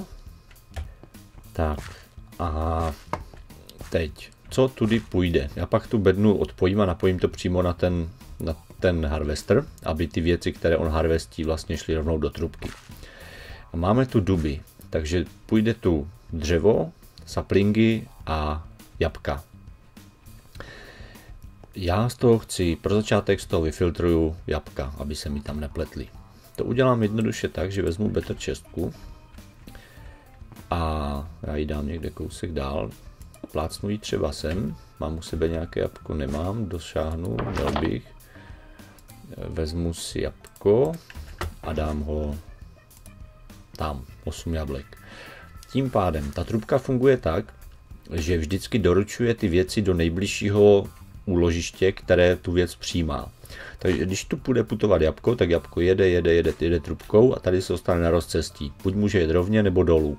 Tak. A teď. Co tudy půjde? Já pak tu bednu odpojím a napojím to přímo na ten, na ten harvester, aby ty věci, které on harvestí, vlastně šly rovnou do trubky. A máme tu duby, takže půjde tu dřevo, saplingy a jabka. Já z toho chci, pro začátek z toho vyfiltruju jabka, aby se mi tam nepletly. To udělám jednoduše tak, že vezmu better chestku a já ji dám někde kousek dál. Plácnu ji třeba sem, mám u sebe nějaké jabko, nemám, dosáhnu, měl bych. Vezmu si jabko a dám ho tam, osm jablek. Tím pádem ta trubka funguje tak, že vždycky doručuje ty věci do nejbližšího úložiště, které tu věc přijímá. Takže když tu půjde putovat jabko, tak jabko jede, jede, jede, jede trubkou a tady se dostane na rozcestí. Buď může jít rovně nebo dolů.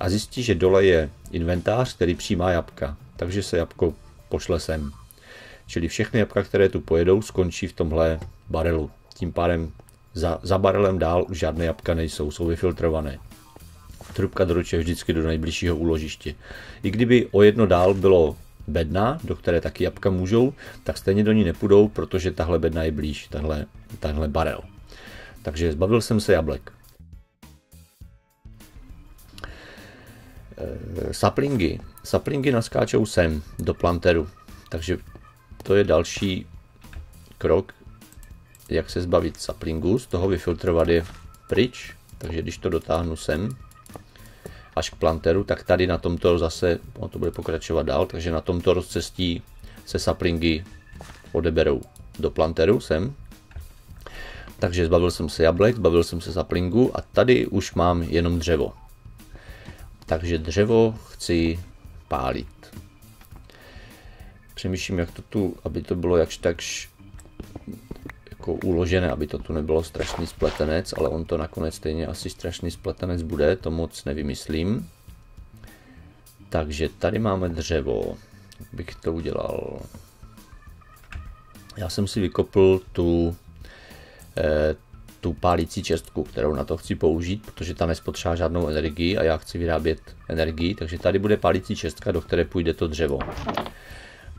A zjistí, že dole je inventář, který přijímá jabka. Takže se jabko pošle sem. Čili všechny jabka, které tu pojedou, skončí v tomhle barelu. Tím pádem za, za barelem dál už žádné jabka nejsou, jsou vyfiltrované. Trubka doručuje vždycky do nejbližšího úložiště. I kdyby o jedno dál bylo bedna, do které taky jabka můžou, tak stejně do ní nepůjdou, protože tahle bedna je blíž, tahle, tahle barel. Takže zbavil jsem se jablek. Saplingy. Saplingy naskáčou sem do planteru, takže to je další krok, jak se zbavit saplingu, z toho vyfiltrovat je pryč, takže když to dotáhnu sem až k planteru, tak tady na tomto zase, on to bude pokračovat dál, takže na tomto rozcestí se saplingy odeberou do planteru sem. Takže zbavil jsem se jablek, zbavil jsem se saplingu a tady už mám jenom dřevo. Takže dřevo chci pálit. Přemýšlím, jak to tu, aby to bylo jakž takž jako uložené, aby to tu nebylo strašný spletenec, ale on to nakonec stejně asi strašný spletenec bude, to moc nevymyslím. Takže tady máme dřevo. Bych to udělal. Já jsem si vykopl tu eh, tu pálící čestku, kterou na to chci použít, protože ta nespotřebuje žádnou energii a já chci vyrábět energii, takže tady bude pálící čestka, do které půjde to dřevo.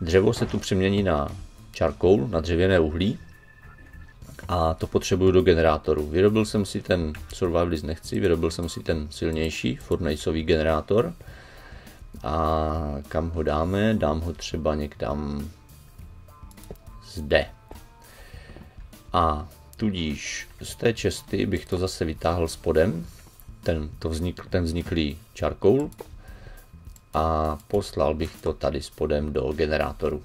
Dřevo se tu přemění na charcoal, na dřevěné uhlí a to potřebuju do generátoru. Vyrobil jsem si ten, survivalist nechci, vyrobil jsem si ten silnější, furnaceový generátor a kam ho dáme? Dám ho třeba někam zde. A tudíž z té česty bych to zase vytáhl spodem, ten, to vznikl, ten vzniklý charcoal a poslal bych to tady spodem do generátoru.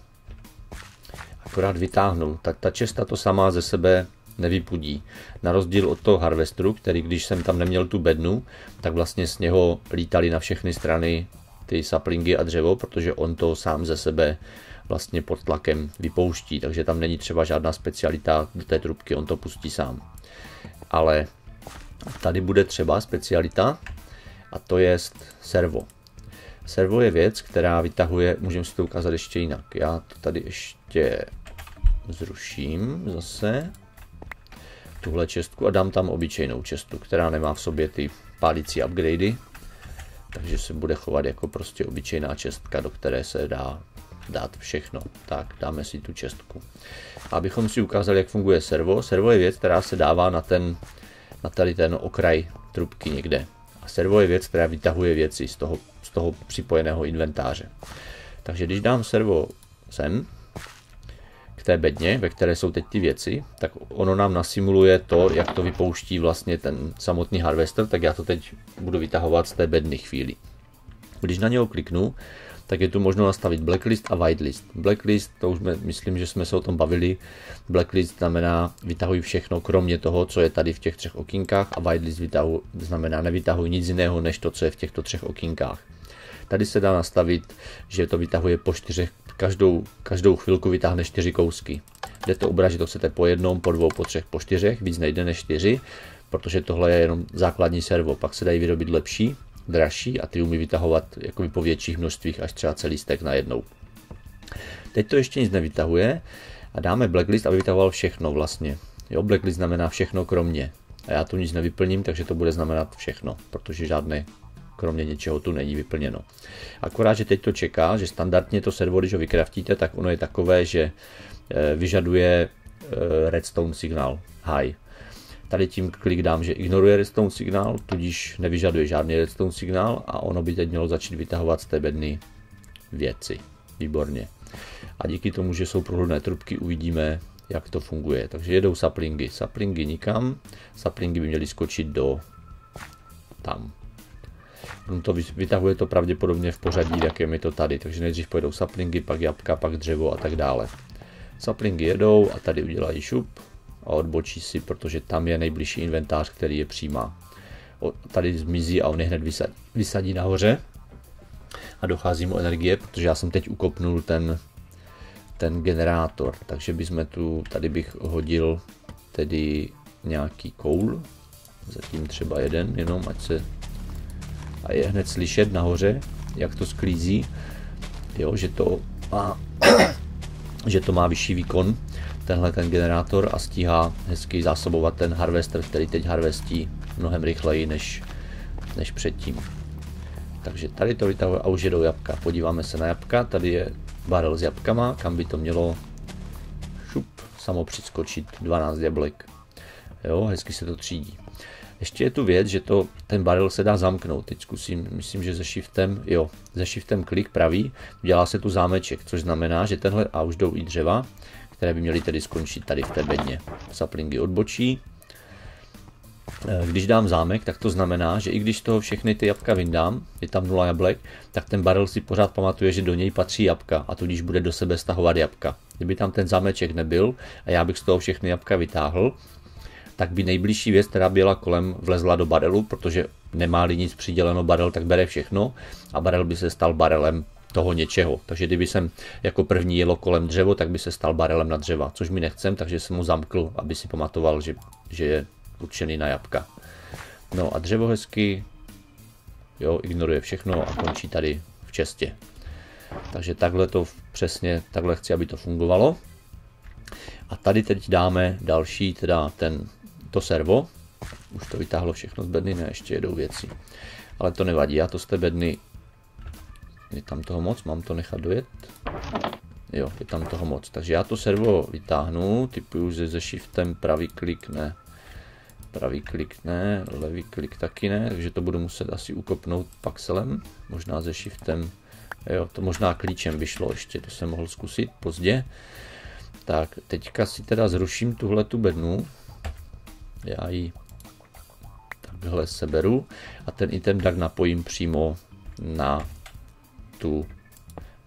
Akorát vytáhnu, tak ta česta to sama ze sebe nevypudí. Na rozdíl od toho harvestru, který když jsem tam neměl tu bednu, tak vlastně z něho lítaly na všechny strany ty saplingy a dřevo, protože on to sám ze sebe vlastně pod tlakem vypouští, takže tam není třeba žádná specialita do té trubky, on to pustí sám. Ale tady bude třeba specialita a to je servo. Servo je věc, která vytahuje, můžeme si to ukázat ještě jinak. Já to tady ještě zruším zase tuhle čestku a dám tam obyčejnou čestu, která nemá v sobě ty pálící upgradey, takže se bude chovat jako prostě obyčejná čestka, do které se dá dát všechno. Tak, dáme si tu čestku. Abychom si ukázali, jak funguje servo. Servo je věc, která se dává na ten, na tady ten okraj trubky někde. A servo je věc, která vytahuje věci z toho, z toho připojeného inventáře. Takže když dám servo sem, k té bedně, ve které jsou teď ty věci, tak ono nám nasimuluje to, jak to vypouští vlastně ten samotný harvester, tak já to teď budu vytahovat z té bedny chvíli. Když na něho kliknu, tak je tu možno nastavit blacklist a whitelist. Blacklist, to už myslím, že jsme se o tom bavili. Blacklist znamená vytahuj všechno, kromě toho, co je tady v těch třech okýnkách a whitelist vytahu, znamená nevytahuj nic jiného, než to, co je v těchto třech okýnkách. Tady se dá nastavit, že to vytahuje po čtyřech, každou, každou chvilku vytáhne čtyři kousky. Jde to obrat, že to chcete po jednom, po dvou, po třech, po čtyřech, víc nejde než čtyři, protože tohle je jenom základní servo, pak se dají vyrobit lepší, dražší a ty umí vytahovat jakoby po větších množstvích až třeba celý stek najednou. Teď to ještě nic nevytahuje, a dáme blacklist, aby vytahoval všechno vlastně. Jo, blacklist znamená všechno kromě. A já tu nic nevyplním, takže to bude znamenat všechno, protože žádné kromě něčeho tu není vyplněno. Akorát, že teď to čeká, že standardně to servo, když ho vykraftíte, tak ono je takové, že vyžaduje redstone signál high. Tady tím klik dám, že ignoruje redstone signál, tudíž nevyžaduje žádný redstone signál a ono by teď mělo začít vytahovat z té bedny věci. Výborně. A díky tomu, že jsou prohludné trubky, uvidíme, jak to funguje. Takže jedou saplingy. Saplingy nikam. Saplingy by měly skočit do tam. On to vytahuje to pravděpodobně v pořadí, jakém je to tady. Takže nejdřív pojedou saplingy, pak jabka, pak dřevo a tak dále. Saplingy jedou a tady udělají šup a odbočí si, protože tam je nejbližší inventář, který je přímá. Tady zmizí a on je hned vysadí, vysadí nahoře. A dochází mu energie, protože já jsem teď ukopnul ten, ten generátor. Takže bychom tu, tady bych hodil tedy nějaký koul. Zatím třeba jeden, jenom ať se... A je hned slyšet nahoře, jak to sklízí, jo, že to má, že to má vyšší výkon, tenhle ten generátor, a stíhá hezky zásobovat ten harvester, který teď harvestí mnohem rychleji než, než předtím. Takže tady to vytahuje a už jedou jabka. Podíváme se na jabka, tady je barel s jabkama, kam by to mělo šup, samo přiskočit dvanáct jablek. Jo, hezky se to třídí. Ještě je tu věc, že to, ten barel se dá zamknout. Teď zkusím, myslím, že se shiftem, jo, se shiftem klik pravý, dělá se tu zámeček, což znamená, že tenhle, a už jdou i dřeva, které by měly tedy skončit tady v té bedně. Saplingy odbočí. Když dám zámek, tak to znamená, že i když toho všechny ty jabka vyndám, je tam nula jablek, tak ten barel si pořád pamatuje, že do něj patří jabka, a tudíž bude do sebe stahovat jabka. Kdyby tam ten zámeček nebyl a já bych z toho všechny jabka vytáhl, tak by nejbližší věc, která byla kolem, vlezla do barelu, protože nemá-li nic přiděleno barel, tak bere všechno a barel by se stal barelem toho něčeho. Takže kdyby jsem jako první jelo kolem dřevo, tak by se stal barelem na dřeva, což mi nechcem, takže jsem mu zamkl, aby si pamatoval, že, že je určený na jabka. No a dřevo hezky, jo, ignoruje všechno a končí tady v čestě. Takže takhle to přesně, takhle chci, aby to fungovalo. A tady teď dáme další, teda ten to servo, už to vytáhlo všechno z bedny, ne, ještě jedou věci, ale to nevadí, já to z té bedny, je tam toho moc, mám to nechat dojet, jo, je tam toho moc, takže já to servo vytáhnu, typuju se ze shiftem pravý klik ne, pravý klik ne, levý klik taky ne, takže to budu muset asi ukopnout pixelem, možná ze shiftem, jo, to možná klíčem vyšlo ještě, to jsem mohl zkusit pozdě. Tak, teďka si teda zruším tuhletu bednu, já ji takhle seberu a ten item tak napojím přímo na, tu,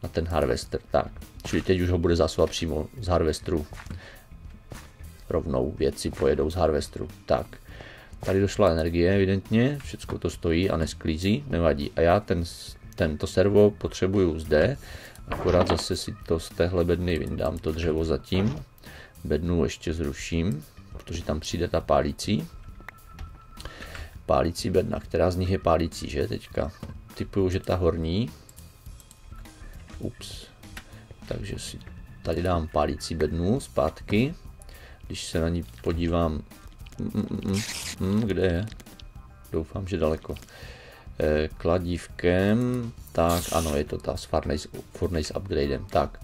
na ten harvester. Tak, čili teď už ho bude zásobovat přímo z harvestru. Rovnou věci pojedou z harvestru. Tak, tady došla energie evidentně, všechno to stojí a nesklízí, nevadí. A já ten, tento servo potřebuju zde, akorát zase si to z téhle bedny vyndám, to dřevo zatím. Bednu ještě zruším, protože tam přijde ta pálící. Pálící bedna, která z nich je pálící, že teďka? Typuju, že ta horní. Ups. Takže si tady dám pálící bednu zpátky. Když se na ní podívám, mm, mm, mm, kde je? Doufám, že daleko. Kladívkem, tak ano, je to ta s Furnace, Furnace Upgradem, tak.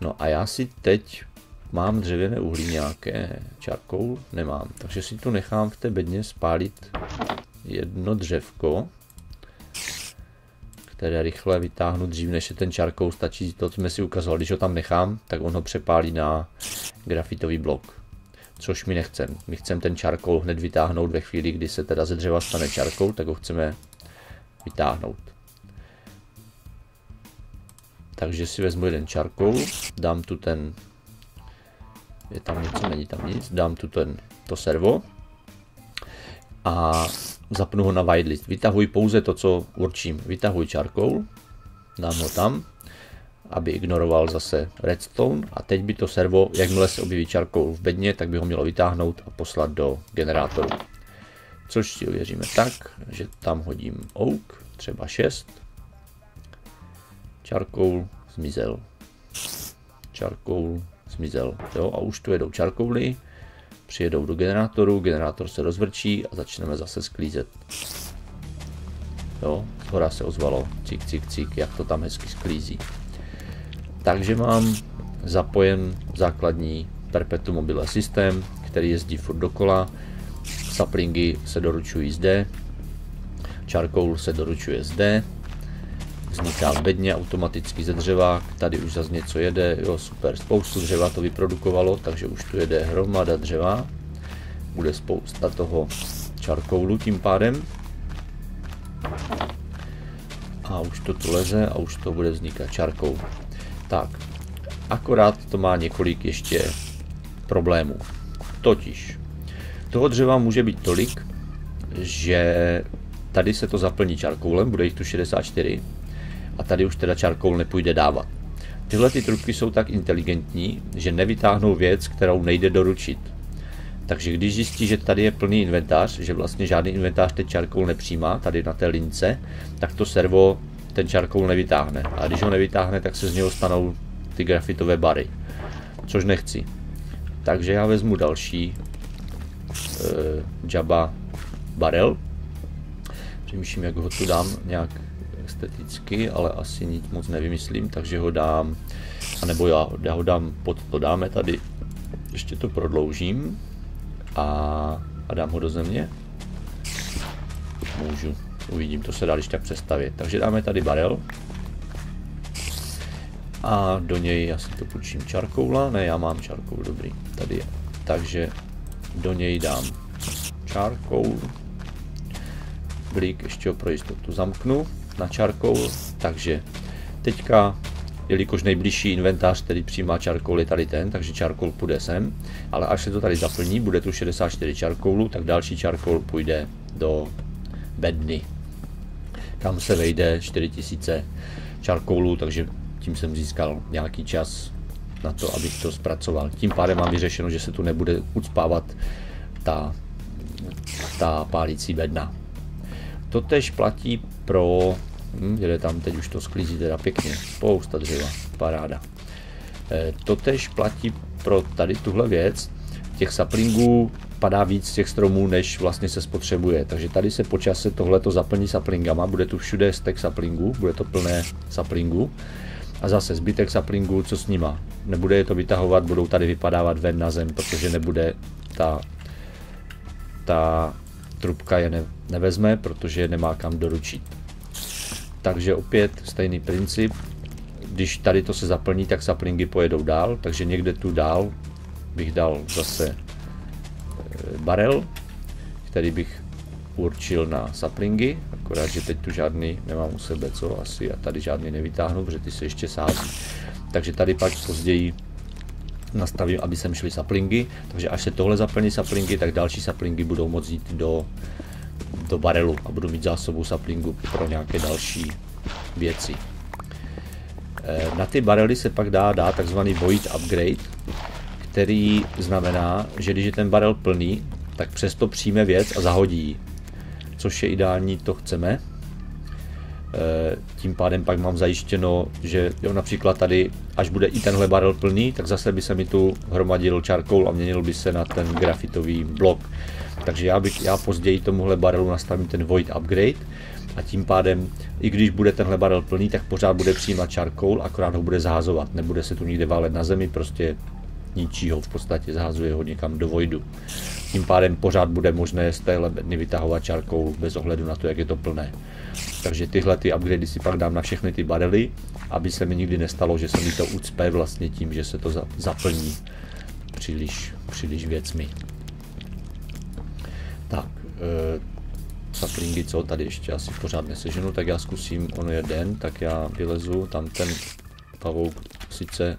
No a já si teď mám dřevěné uhlí nějaké, čárkou nemám, takže si tu nechám v té bedně spálit jedno dřevko, které rychle vytáhnu dřív, než je ten čárkou, stačí to, co jsme si ukazovali, když ho tam nechám, tak on ho přepálí na grafitový blok. Což my nechcem, my chceme ten čárkou hned vytáhnout ve chvíli, kdy se teda ze dřeva stane čárkou, tak ho chceme vytáhnout. Takže si vezmu jeden čárkou, dám tu ten, je tam něco, není tam nic, dám tu ten, to servo a zapnu ho na whitelist. Vytahuji pouze to, co určím. Vytahuji čárkou, dám ho tam, aby ignoroval zase redstone, a teď by to servo, jakmile se objeví čárkou v bedně, tak by ho mělo vytáhnout a poslat do generátoru. Což si ověříme tak, že tam hodím oak, třeba šest. Charcoal zmizel. Charcoal zmizel. Jo? A už tu jedou čarkouly, přijedou do generátoru, generátor se rozvrčí a začneme zase sklízet. Jo, shora se ozvalo, cik, cik, cik, jak to tam hezky sklízí. Takže mám zapojen základní perpetuum mobile systém, který jezdí furt dokola, saplingy se doručují zde, charcoal se doručuje zde, vzniká bedně automaticky ze dřeva, tady už zase něco jede, jo super, spoustu dřeva to vyprodukovalo, takže už tu jede hromada dřeva, bude spousta toho charcoalu tím pádem. A už to tu leze a už to bude vznikat čárkou. Tak, akorát to má několik ještě problémů. Totiž, toho dřeva může být tolik, že tady se to zaplní čárkoulem, bude jich tu šedesát čtyři a tady už teda čárkoul nepůjde dávat. Tyhle ty trubky jsou tak inteligentní, že nevytáhnou věc, kterou nejde doručit. Takže když zjistí, že tady je plný inventář, že vlastně žádný inventář ten charcoal nepřijímá, tady na té lince, tak to servo ten charcoal nevytáhne. A když ho nevytáhne, tak se z něho stanou ty grafitové bary, což nechci. Takže já vezmu další eh, Jabba barel. Přemýšlím, jak ho tu dám nějak esteticky, ale asi nic moc nevymyslím, takže ho dám, anebo já, já ho dám pod to dáme tady. Ještě to prodloužím. A, a dám ho do země. Můžu, uvidím, to se dá když tak přestavět. Takže dáme tady barel. A do něj asi to půjčím čarkoula. Ne, já mám čarkoul, dobrý, tady je. Takže do něj dám čarkoul. Blík ještě ho pro jistotu zamknu na čarkoul. Takže teďka, jelikož nejbližší inventář, který přijímá čarkoul, je tady ten, takže čarkoul půjde sem, ale až se to tady zaplní, bude tu šedesát čtyři čarkoulů, tak další čarkoul půjde do bedny, kam se vejde čtyři tisíce čarkoulů, takže tím jsem získal nějaký čas na to, abych to zpracoval. Tím pádem mám vyřešeno, že se tu nebude ucpávat ta, ta pálící bedna. Totež platí pro... Hmm, jde tam, teď už to sklízí teda pěkně, spousta dřeva, paráda. E, totež platí pro tady tuhle věc, těch saplingů padá víc z těch stromů, než vlastně se spotřebuje, takže tady se po čase tohleto zaplní saplingama, bude tu všude stek saplingů, bude to plné saplingů a zase zbytek saplingů, co s nima, nebude je to vytahovat, budou tady vypadávat ven na zem, protože nebude ta, ta trubka je ne, nevezme, protože nemá kam doručit. Takže opět stejný princip, když tady to se zaplní, tak saplingy pojedou dál, takže někde tu dál bych dal zase barel, který bych určil na saplingy, akorát, že teď tu žádný nemám u sebe, co asi, a tady žádný nevytáhnu, protože ty se ještě sází. Takže tady pak později nastavím, aby sem šly saplingy, takže až se tohle zaplní saplingy, tak další saplingy budou moct jít do do barelu a budu mít zásobu saplingu pro nějaké další věci. Na ty barely se pak dá dát takzvaný Void Upgrade, který znamená, že když je ten barel plný, tak přesto přijme věc a zahodí, což je ideální, to chceme. Tím pádem pak mám zajištěno, že jo, například tady, až bude i tenhle barel plný, tak zase by se mi tu hromadil charcoal a měnil by se na ten grafitový blok. Takže já, bych, já později tomuhle barelu nastavím ten Void Upgrade a tím pádem, i když bude tenhle barel plný, tak pořád bude přijímat charcoal, akorát ho bude zahazovat, nebude se tu nikde válet na zemi, prostě ničího v podstatě, zahazuje ho někam do voidu. Tím pádem pořád bude možné z téhle bedny vytahovat charcoal bez ohledu na to, jak je to plné. Takže tyhle ty upgradey si pak dám na všechny ty barely, aby se mi nikdy nestalo, že se mi to ucpe vlastně tím, že se to zaplní příliš, příliš věcmi. Tak, e, saplingy, co tady ještě asi pořád neseženu, tak já zkusím, ono je den, tak já vylezu, tam ten pavouk sice,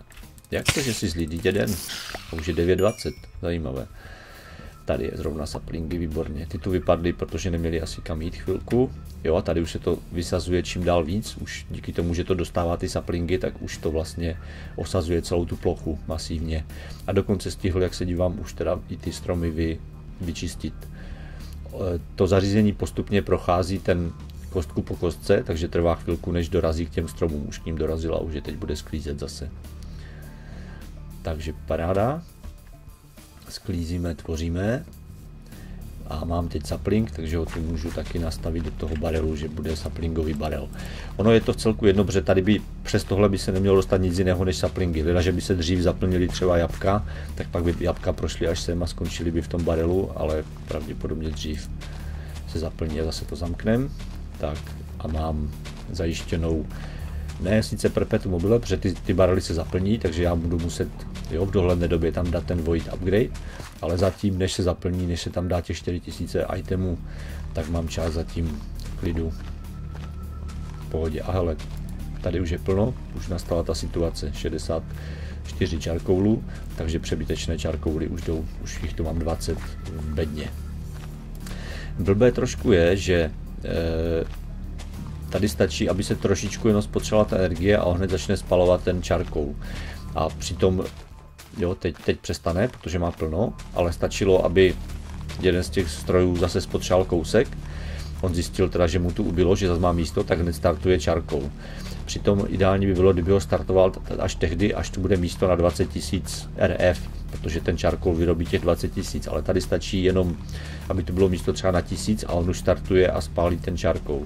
jak to, že si zlídí den, to už je devět dvacet, zajímavé. Tady je zrovna saplingy, výborně, ty tu vypadly, protože neměli asi kam jít chvilku, jo a tady už se to vysazuje čím dál víc, už díky tomu, že to dostává ty saplingy, tak už to vlastně osazuje celou tu plochu masivně. A dokonce stihl, jak se dívám, už teda i ty stromy vy, vyčistit. To zařízení postupně prochází ten kostku po kostce, takže trvá chvilku, než dorazí k těm stromům. Už k ním dorazila, už je teď bude sklízet zase. Takže paráda. Sklízíme, tvoříme. A mám teď sapling, takže ho tu můžu taky nastavit do toho barelu, že bude saplingový barel. Ono je to v celku jedno, protože tady by přes tohle by se nemělo dostat nic jiného než saplingy. Leda, že by se dřív zaplnili třeba jabka, tak pak by jabka prošly až sem a skončili by v tom barelu, ale pravděpodobně dřív se zaplní a zase to zamknem. Tak a mám zajištěnou, ne sice perpetuum mobile, protože ty, ty barely se zaplní, takže já budu muset, jo, v dohledné době tam dát ten Void Upgrade, ale zatím, než se zaplní, než se tam dá těch čtyři tisíce itemů, tak mám čas zatím v klidu, v pohodě. A hele, tady už je plno, už nastala ta situace, šedesát čtyři čarkoulů, takže přebytečné čarkouly už jdou, už jich tu mám dvacet v bedně. Blbé trošku je, že e, tady stačí, aby se trošičku jenom spotřebovala ta energie a on hned začne spalovat ten charcoal. A přitom, jo, teď, teď přestane, protože má plno, ale stačilo, aby jeden z těch strojů zase spotřeboval kousek. On zjistil teda, že mu tu ubylo, že zase má místo, tak hned startuje charcoal. Přitom ideální by bylo, kdyby ho startoval až tehdy, až tu bude místo na dvacet tisíc R F, protože ten charcoal vyrobí těch dvacet tisíc, ale tady stačí jenom, aby tu bylo místo třeba na tisíc a on už startuje a spálí ten charcoal.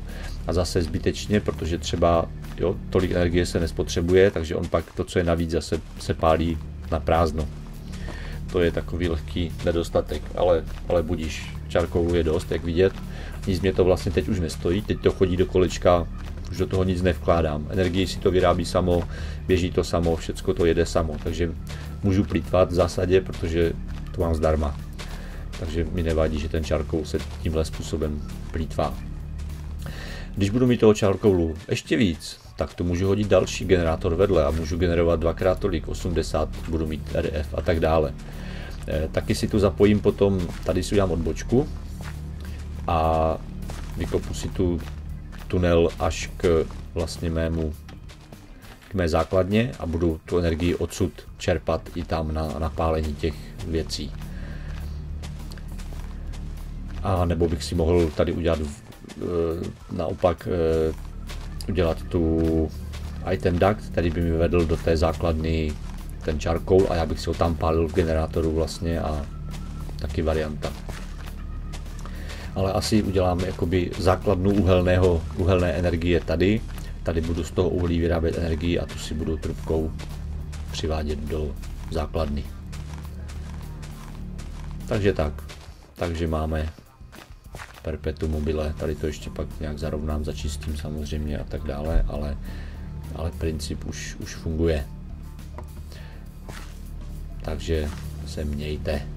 A zase zbytečně, protože třeba, jo, tolik energie se nespotřebuje, takže on pak to, co je navíc, zase se pálí na prázdno. To je takový lehký nedostatek, ale, ale budíš, charcoalu je dost, jak vidět. Nic mě to vlastně teď už nestojí, teď to chodí do kolečka, už do toho nic nevkládám. Energii si to vyrábí samo, běží to samo, všecko to jede samo, takže můžu plýtvat v zásadě, protože to mám zdarma. Takže mi nevadí, že ten charcoal se tímhle způsobem plýtvá. Když budu mít toho charcoalu ještě víc, tak to můžu hodit další generátor vedle a můžu generovat dvakrát tolik, osmdesát, budu mít R F a tak dále. E, taky si tu zapojím potom, tady si udělám odbočku a vykopu si tu tunel až k vlastně mému, k mé základně a budu tu energii odsud čerpat i tam na, na pálení těch věcí. A nebo bych si mohl tady udělat naopak udělat tu item duct, který by mi vedl do té základny ten charcoal a já bych si ho tam pálil v generátoru vlastně a taky varianta. Ale asi udělám jakoby základnu uhelného, uhelné energie tady. Tady budu z toho uhlí vyrábět energii a tu si budu trubkou přivádět do základny. Takže tak. Takže máme perpetuum mobile. Tady to ještě pak nějak zarovnám, začistím samozřejmě a tak dále, ale, ale princip už, už funguje. Takže se mějte.